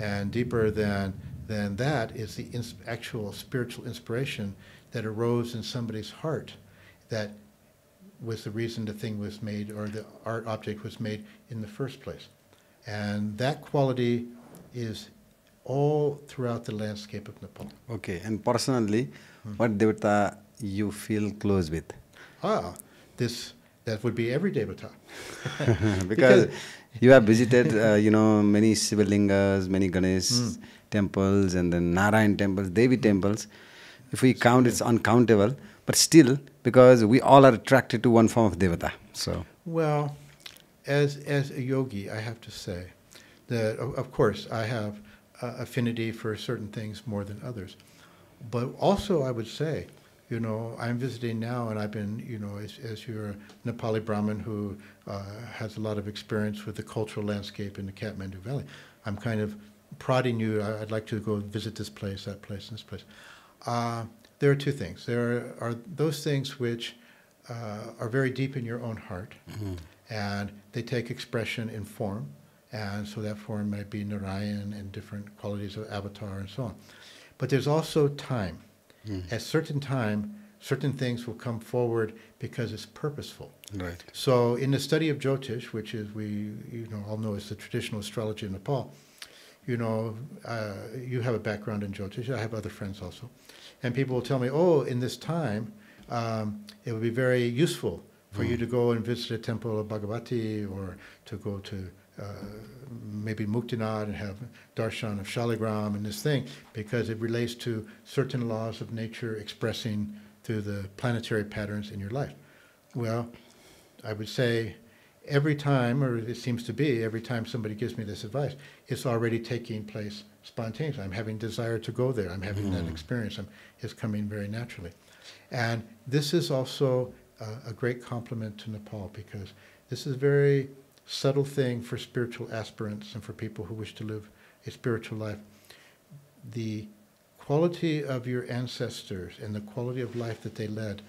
And deeper than that is the actual spiritual inspiration that arose in somebody's heart that was the reason the thing was made or the art object was made in the first place. And that quality is all throughout the landscape of Nepal. Okay, and personally, what devata you feel close with? That would be every devata. because you have visited, you know, many Sivalingas, many Ganesh temples, and then Narayan temples, Devi temples. If we count, it's uncountable. But still, because we all are attracted to one form of devata. So, well, as a yogi, I have to say that, of course, I have affinity for certain things more than others. But also, I would say, you know, I'm visiting now, and I've been, you know, as you're a Nepali Brahmin who has a lot of experience with the cultural landscape in the Kathmandu Valley, I'm kind of prodding you. I'd like to go visit this place, that place, and this place. There are two things. There are those things which are very deep in your own heart, and they take expression in form, and so that form might be Narayan and different qualities of avatar and so on. But there's also time. At certain time, certain things will come forward because it's purposeful. Right. So in the study of Jyotish, which is all know is the traditional astrology in Nepal, you know, you have a background in Jyotish. I have other friends also. And people will tell me, oh, in this time, it would be very useful for you to go and visit a temple of Bhagavati or to go to maybe Muktinath and have darshan of Shaligram and this thing, because it relates to certain laws of nature expressing through the planetary patterns in your life. Well, I would say every time, or it seems to be, every time somebody gives me this advice, it's already taking place spontaneously. I'm having desire to go there. I'm having that experience. It's coming very naturally. And this is also a great compliment to Nepal, because this is a very subtle thing for spiritual aspirants and for people who wish to live a spiritual life. The quality of your ancestors and the quality of life that they led,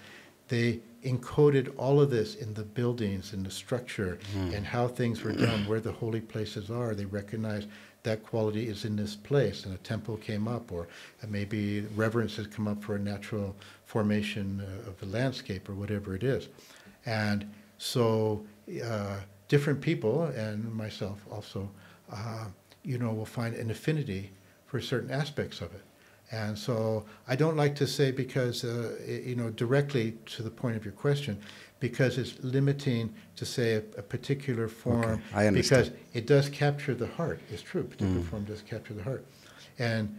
they encoded all of this in the buildings, in the structure, and how things were done, where the holy places are. They recognize that quality is in this place, and a temple came up, or maybe reverence has come up for a natural formation of the landscape, or whatever it is. And so different people, and myself also, you know, will find an affinity for certain aspects of it. And so I don't like to say, because, you know, directly to the point of your question, because it's limiting to say a particular form. Okay, I understand. Because it does capture the heart. It's true, a particular form does capture the heart. And,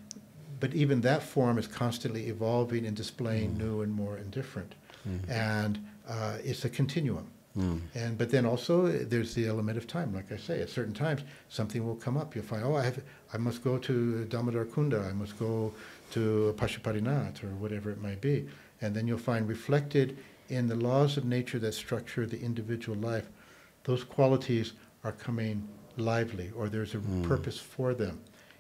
but even that form is constantly evolving and displaying new and more and different. And it's a continuum. And, but then also there's the element of time. Like I say, at certain times something will come up. You'll find, oh, I must go to Damodar Kunda, I must go to Pashupatinath, or whatever it might be. And then you'll find reflected in the laws of nature that structure the individual life, those qualities are coming lively, or there's a purpose for them.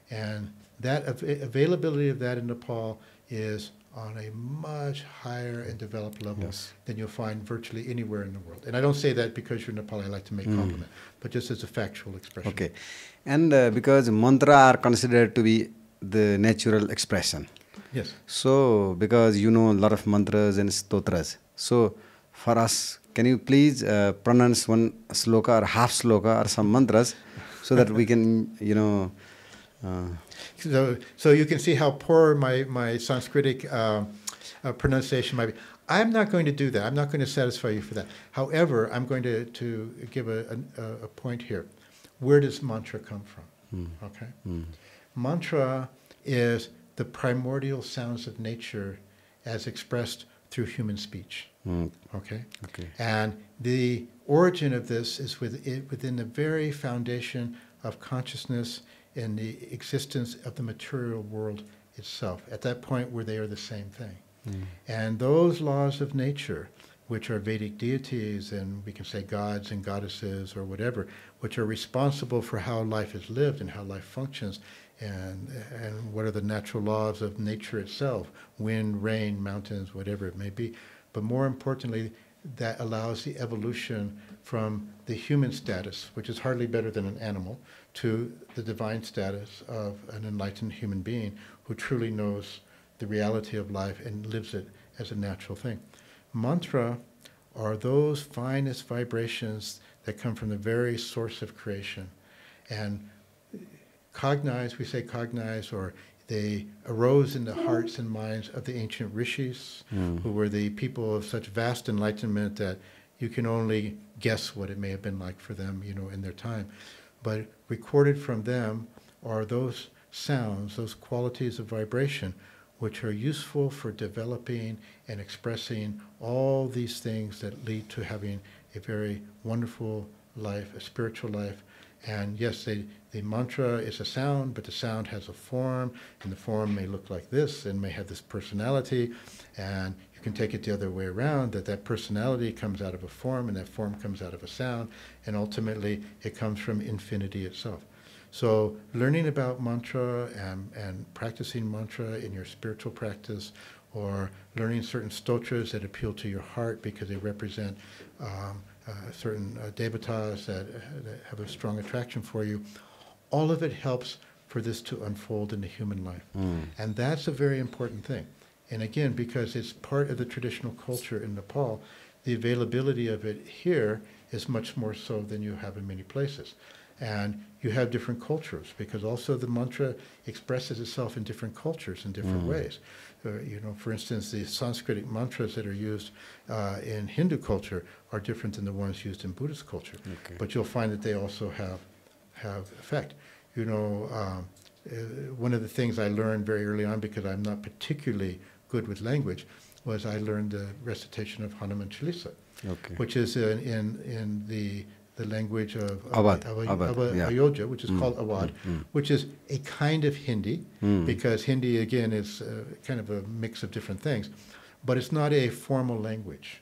And that availability of that in Nepal is on a much higher and developed level than you'll find virtually anywhere in the world. And I don't say that because you're Nepali, I like to make compliment, but just as a factual expression. Okay. And because mantra are considered to be the natural expression. Yes. So, because you know a lot of mantras and stotras. So, for us, can you please pronounce one sloka or half sloka or some mantras so that we can, you know, So you can see how poor my Sanskritic pronunciation might be. I'm not going to do that. I'm not going to satisfy you for that. However, I'm going to give a point here. Where does mantra come from? Okay? Mantra is the primordial sounds of nature as expressed through human speech. Okay? Okay. And the origin of this is within the very foundation of consciousness in the existence of the material world itself, at that point where they are the same thing. And those laws of nature, which are Vedic deities, and we can say gods and goddesses or whatever, which are responsible for how life is lived and how life functions, and what are the natural laws of nature itself, wind, rain, mountains, whatever it may be. But more importantly, that allows the evolution from the human status, which is hardly better than an animal, to the divine status of an enlightened human being who truly knows the reality of life and lives it as a natural thing. Mantra are those finest vibrations that come from the very source of creation. And cognize, we say cognize, or they arose in the hearts and minds of the ancient rishis, who were the people of such vast enlightenment that you can only guess what it may have been like for them, you know, in their time. But recorded from them are those sounds, those qualities of vibration, which are useful for developing and expressing all these things that lead to having a very wonderful life, a spiritual life. And yes, the mantra is a sound, but the sound has a form, and the form may look like this and may have this personality. And you can take it the other way around, that that personality comes out of a form, and that form comes out of a sound, and ultimately it comes from infinity itself. So learning about mantra and practicing mantra in your spiritual practice, or learning certain stotras that appeal to your heart because they represent certain devatas that have a strong attraction for you, all of it helps for this to unfold in the human life. And that's a very important thing. And again, because it's part of the traditional culture in Nepal, the availability of it here is much more so than you have in many places. And you have different cultures, because also the mantra expresses itself in different cultures in different ways. You know, for instance, the Sanskritic mantras that are used in Hindu culture are different than the ones used in Buddhist culture. Okay. But you'll find that they also have have effect. You know, one of the things I learned very early on, because I'm not particularly good with language, was I learned the recitation of Hanuman Chalisa, okay, which is in the language of Avadh, yeah, which is called Awadh, which is a kind of Hindi, because Hindi, again, is kind of a mix of different things. But it's not a formal language.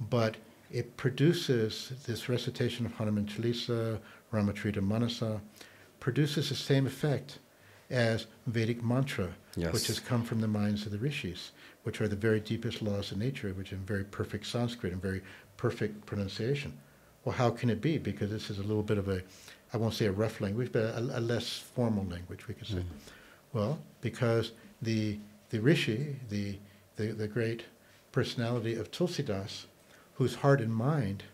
But it produces this recitation of Hanuman Chalisa, Ramatrita Manasa, produces the same effect as Vedic mantra, yes, which has come from the minds of the rishis, which are the very deepest laws of nature, which in very perfect Sanskrit and very perfect pronunciation. Well, how can it be? Because this is a little bit of a, I won't say a rough language, but a less formal language, we could say. Well, because the rishi, the great personality of Tulsidas, whose heart and mind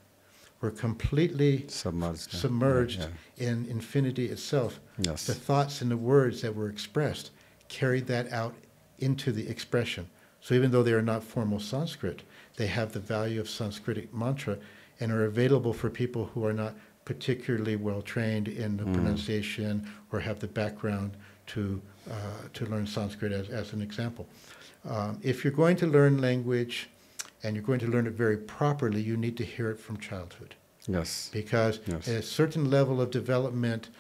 were completely submerged in infinity itself, yes, the thoughts and the words that were expressed carried that out into the expression. So even though they are not formal Sanskrit, they have the value of Sanskritic mantra and are available for people who are not particularly well trained in the pronunciation or have the background to learn Sanskrit, as an example. If you're going to learn language and you're going to learn it very properly, you need to hear it from childhood. Yes. Because a certain level of development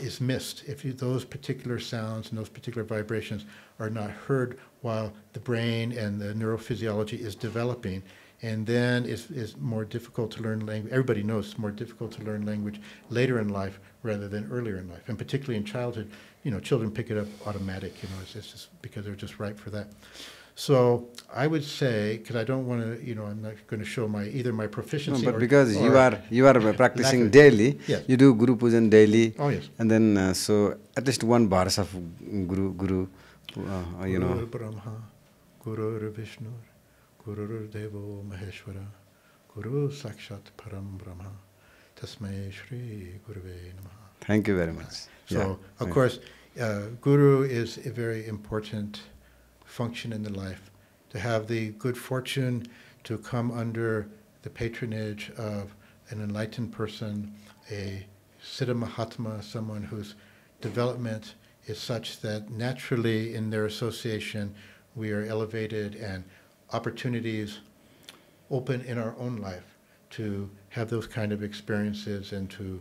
is missed if those particular sounds and those particular vibrations are not heard while the brain and the neurophysiology is developing. And then it's more difficult to learn language. Everybody knows it's more difficult to learn language later in life rather than earlier in life. And particularly in childhood, you know, children pick it up automatic, you know, it's just because they're just ripe for that. So I would say, because I don't want to, you know, I'm not going to show my either my proficiency. No, but because you are practicing daily, yes, you do Guru Pujan daily. Oh yes. And then so at least one bars of Guru, you know. Guru Brahma, Guru Vishnu, Guru Devo Maheshwara, Guru Sakshat Param Brahma, Tasmai Shri Gurave Namaha. Thank you very much. So of course, Guru is a very important function in the life, to have the good fortune to come under the patronage of an enlightened person, a Siddha Mahatma, someone whose development is such that naturally in their association we are elevated and opportunities open in our own life to have those kind of experiences and to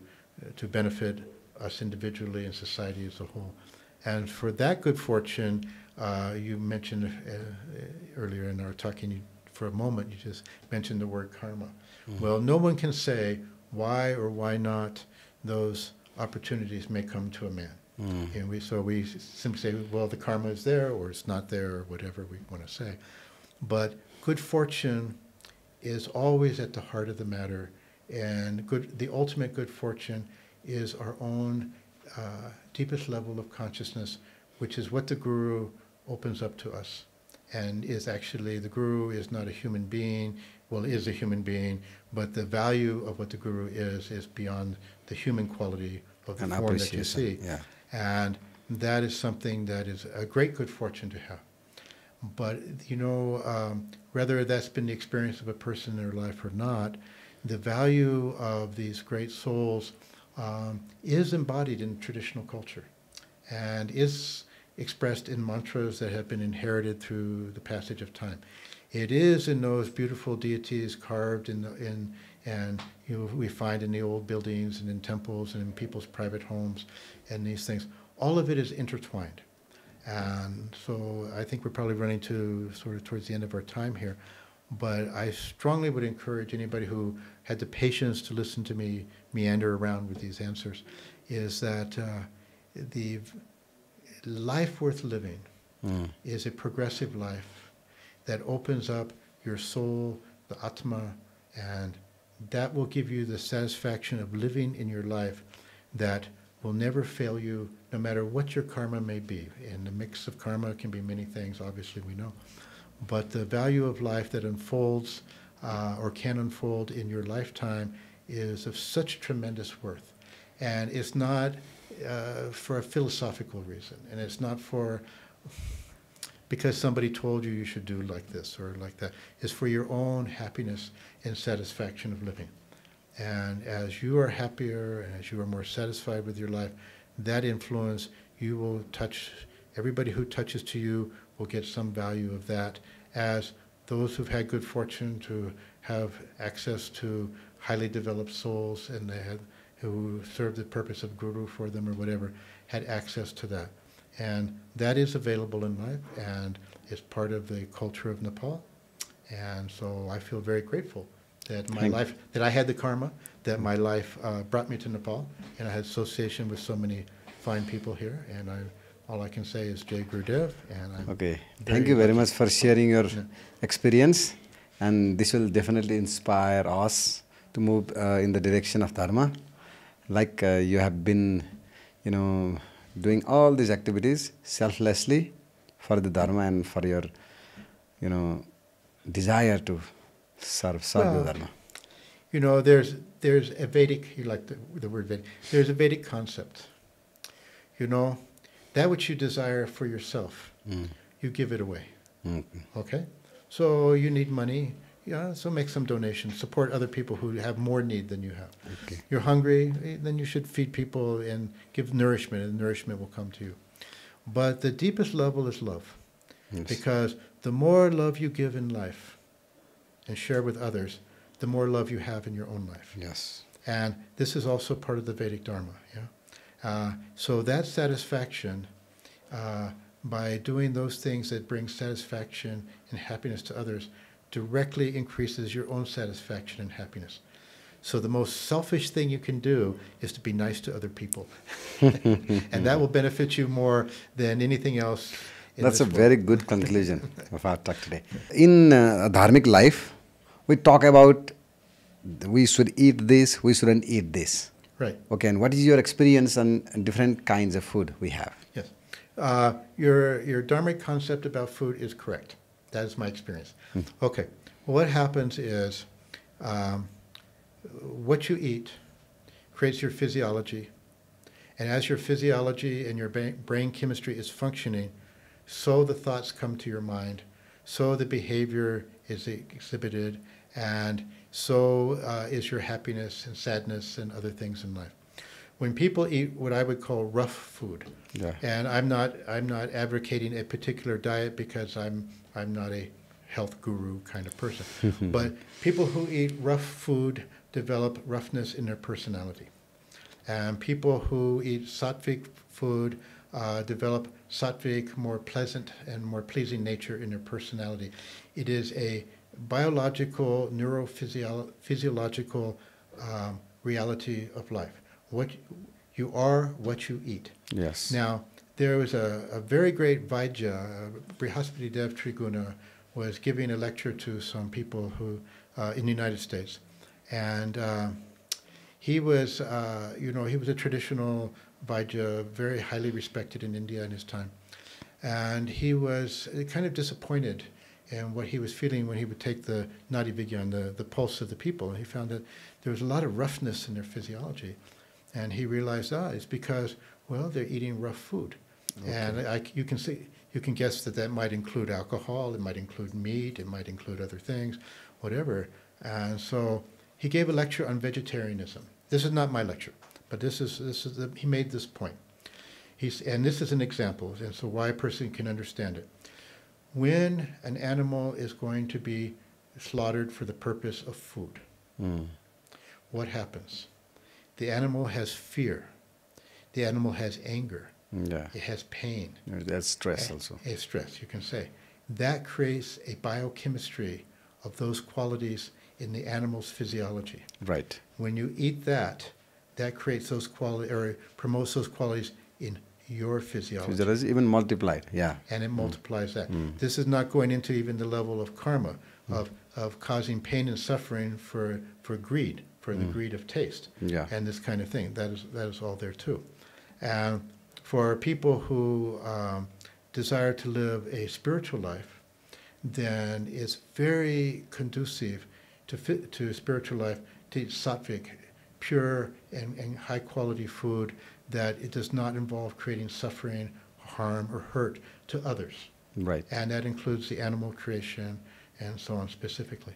benefit us individually and society as a whole. And for that good fortune, you mentioned earlier in our talking, for a moment, you just mentioned the word karma. Well, no one can say why or why not those opportunities may come to a man. And so we simply say, well, the karma is there or it's not there or whatever we want to say. But good fortune is always at the heart of the matter, and the ultimate good fortune is our own deepest level of consciousness, which is what the Guru opens up to us. And is actually, the Guru is not a human being, well, is a human being, but the value of what the Guru is beyond the human quality of the form that you see. Yeah. And that is something that is a great good fortune to have. But, you know, whether that's been the experience of a person in their life or not, the value of these great souls is embodied in traditional culture and is expressed in mantras that have been inherited through the passage of time. It is in those beautiful deities carved and you know, we find in the old buildings and in temples and in people's private homes and these things. All of it is intertwined. And so I think we're probably running to sort of towards the end of our time here, but I strongly would encourage anybody who had the patience to listen to me meander around with these answers, is that the life worth living is a progressive life that opens up your soul, the atma, and that will give you the satisfaction of living in your life that will never fail you, no matter what your karma may be. And the mix of karma can be many things, obviously we know. But the value of life that unfolds or can unfold in your lifetime is of such tremendous worth. And it's not for a philosophical reason. And it's not because somebody told you you should do like this or like that. It's for your own happiness and satisfaction of living. And as you are happier and as you are more satisfied with your life, that influence, you will touch, everybody who touches to you will get some value of that, as those who've had good fortune to have access to highly developed souls and they had, who served the purpose of guru for them or whatever, had access to that. And that is available in life, and it's part of the culture of Nepal. And so I feel very grateful that my life, that I had the karma, that my life brought me to Nepal, and I had association with so many fine people here, and all I can say is Jai Gurudev. And I'm thank you very much for sharing your experience, and this will definitely inspire us to move in the direction of Dharma. Like you have been, you know, doing all these activities selflessly for the Dharma and for your, you know, desire to serve the Dharma. You know, there's a Vedic, you like the word Vedic, there's a Vedic concept. You know, that which you desire for yourself, you give it away. Okay? So you need money, so make some donations. Support other people who have more need than you have. You're hungry, then you should feed people and give nourishment, and nourishment will come to you. But the deepest level is love. Because the more love you give in life and share with others, the more love you have in your own life. And this is also part of the Vedic Dharma. So that satisfaction, by doing those things that bring satisfaction and happiness to others, directly increases your own satisfaction and happiness. So the most selfish thing you can do is to be nice to other people. And that will benefit you more than anything else. That's a very good conclusion of our talk today. In dharmic life, we talk about we should eat this, we shouldn't eat this. Okay, and what is your experience on different kinds of food we have? Your dharmic concept about food is correct. That is my experience. Okay, well, what happens is what you eat creates your physiology. And as your physiology and your brain chemistry is functioning, so the thoughts come to your mind, so the behavior is exhibited, and so is your happiness and sadness and other things in life. When people eat what I would call rough food, and I'm not advocating a particular diet because I'm not a health guru kind of person, but people who eat rough food develop roughness in their personality. And people who eat sattvic food develop sattvic, more pleasant and more pleasing nature in their personality. It is a biological, neurophysiological reality of life. You are what you eat. Now, there was a very great Vaidya, Brihasti Dev Triguna, was giving a lecture to some people who in the United States. And he was, you know, he was a traditional Vaidya, very highly respected in India in his time. And he was kind of disappointed in what he was feeling when he would take the nadi vigyan, the pulse of the people. And he found that there was a lot of roughness in their physiology. And he realized, it's because, well, they're eating rough food. And you can see, you can guess that that might include alcohol, it might include meat, it might include other things, whatever. And so he gave a lecture on vegetarianism. This is not my lecture. But he made this point. And this is an example, and so why a person can understand it. When an animal is going to be slaughtered for the purpose of food, what happens? The animal has fear. The animal has anger. It has pain. That's stress also. It's stress, you can say. That creates a biochemistry of those qualities in the animal's physiology. When you eat that, that creates those qualities, or promotes those qualities in your physiology. So there is even multiplied, and it multiplies that. This is not going into even the level of karma, of causing pain and suffering for greed, for the greed of taste, and this kind of thing. That is all there too. And for people who desire to live a spiritual life, then it's very conducive to spiritual life, to sattvic, pure and high-quality food, that it does not involve creating suffering, harm, or hurt to others. And that includes the animal creation and so on specifically.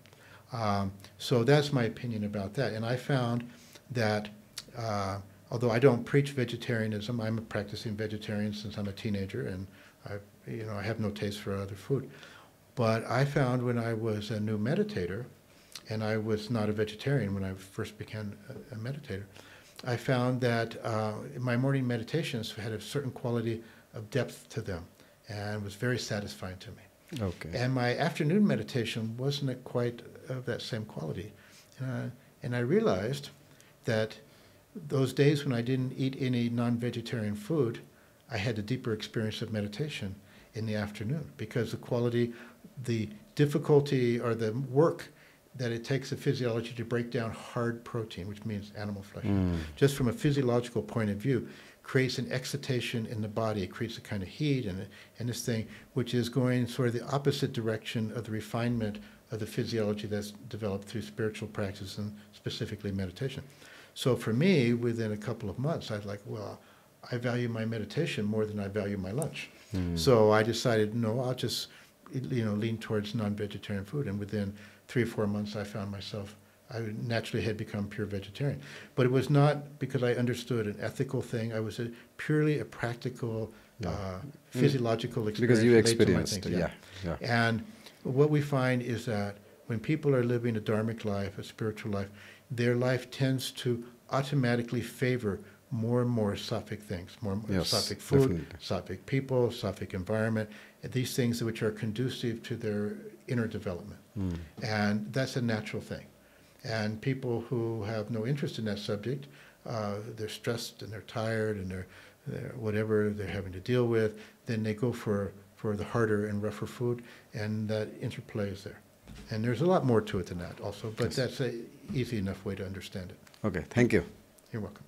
So that's my opinion about that. And I found that although I don't preach vegetarianism, I'm a practicing vegetarian since I'm a teenager, and I have no taste for other food. But I found when I was a new meditator, and I was not a vegetarian when I first became a meditator, I found that my morning meditations had a certain quality of depth to them, and was very satisfying to me. Okay. And my afternoon meditation wasn't quite of that same quality. And I realized that those days when I didn't eat any non-vegetarian food, I had a deeper experience of meditation in the afternoon, because the quality, the difficulty, or the work that it takes the physiology to break down hard protein, which means animal flesh, just from a physiological point of view, creates an excitation in the body. It creates a kind of heat and this thing, which is going sort of the opposite direction of the refinement of the physiology that's developed through spiritual practice and specifically meditation. So for me, within a couple of months, I was like, well, I value my meditation more than I value my lunch. So I decided, no, I'll just lean towards non-vegetarian food. And within 3 or 4 months, I found myself, I naturally had become pure vegetarian. But it was not because I understood an ethical thing. I was purely a practical, physiological experience. Because you experienced it, yeah. And what we find is that when people are living a dharmic life, a spiritual life, their life tends to automatically favor more and more sattvic things, more sattvic food, sattvic people, sattvic environment, these things which are conducive to their inner development. And that's a natural thing. And people who have no interest in that subject, they're stressed and they're tired and they're whatever they're having to deal with, then they go for the harder and rougher food, and that interplay is there. And there's a lot more to it than that also, but that's an easy enough way to understand it. Okay, thank you. You're welcome.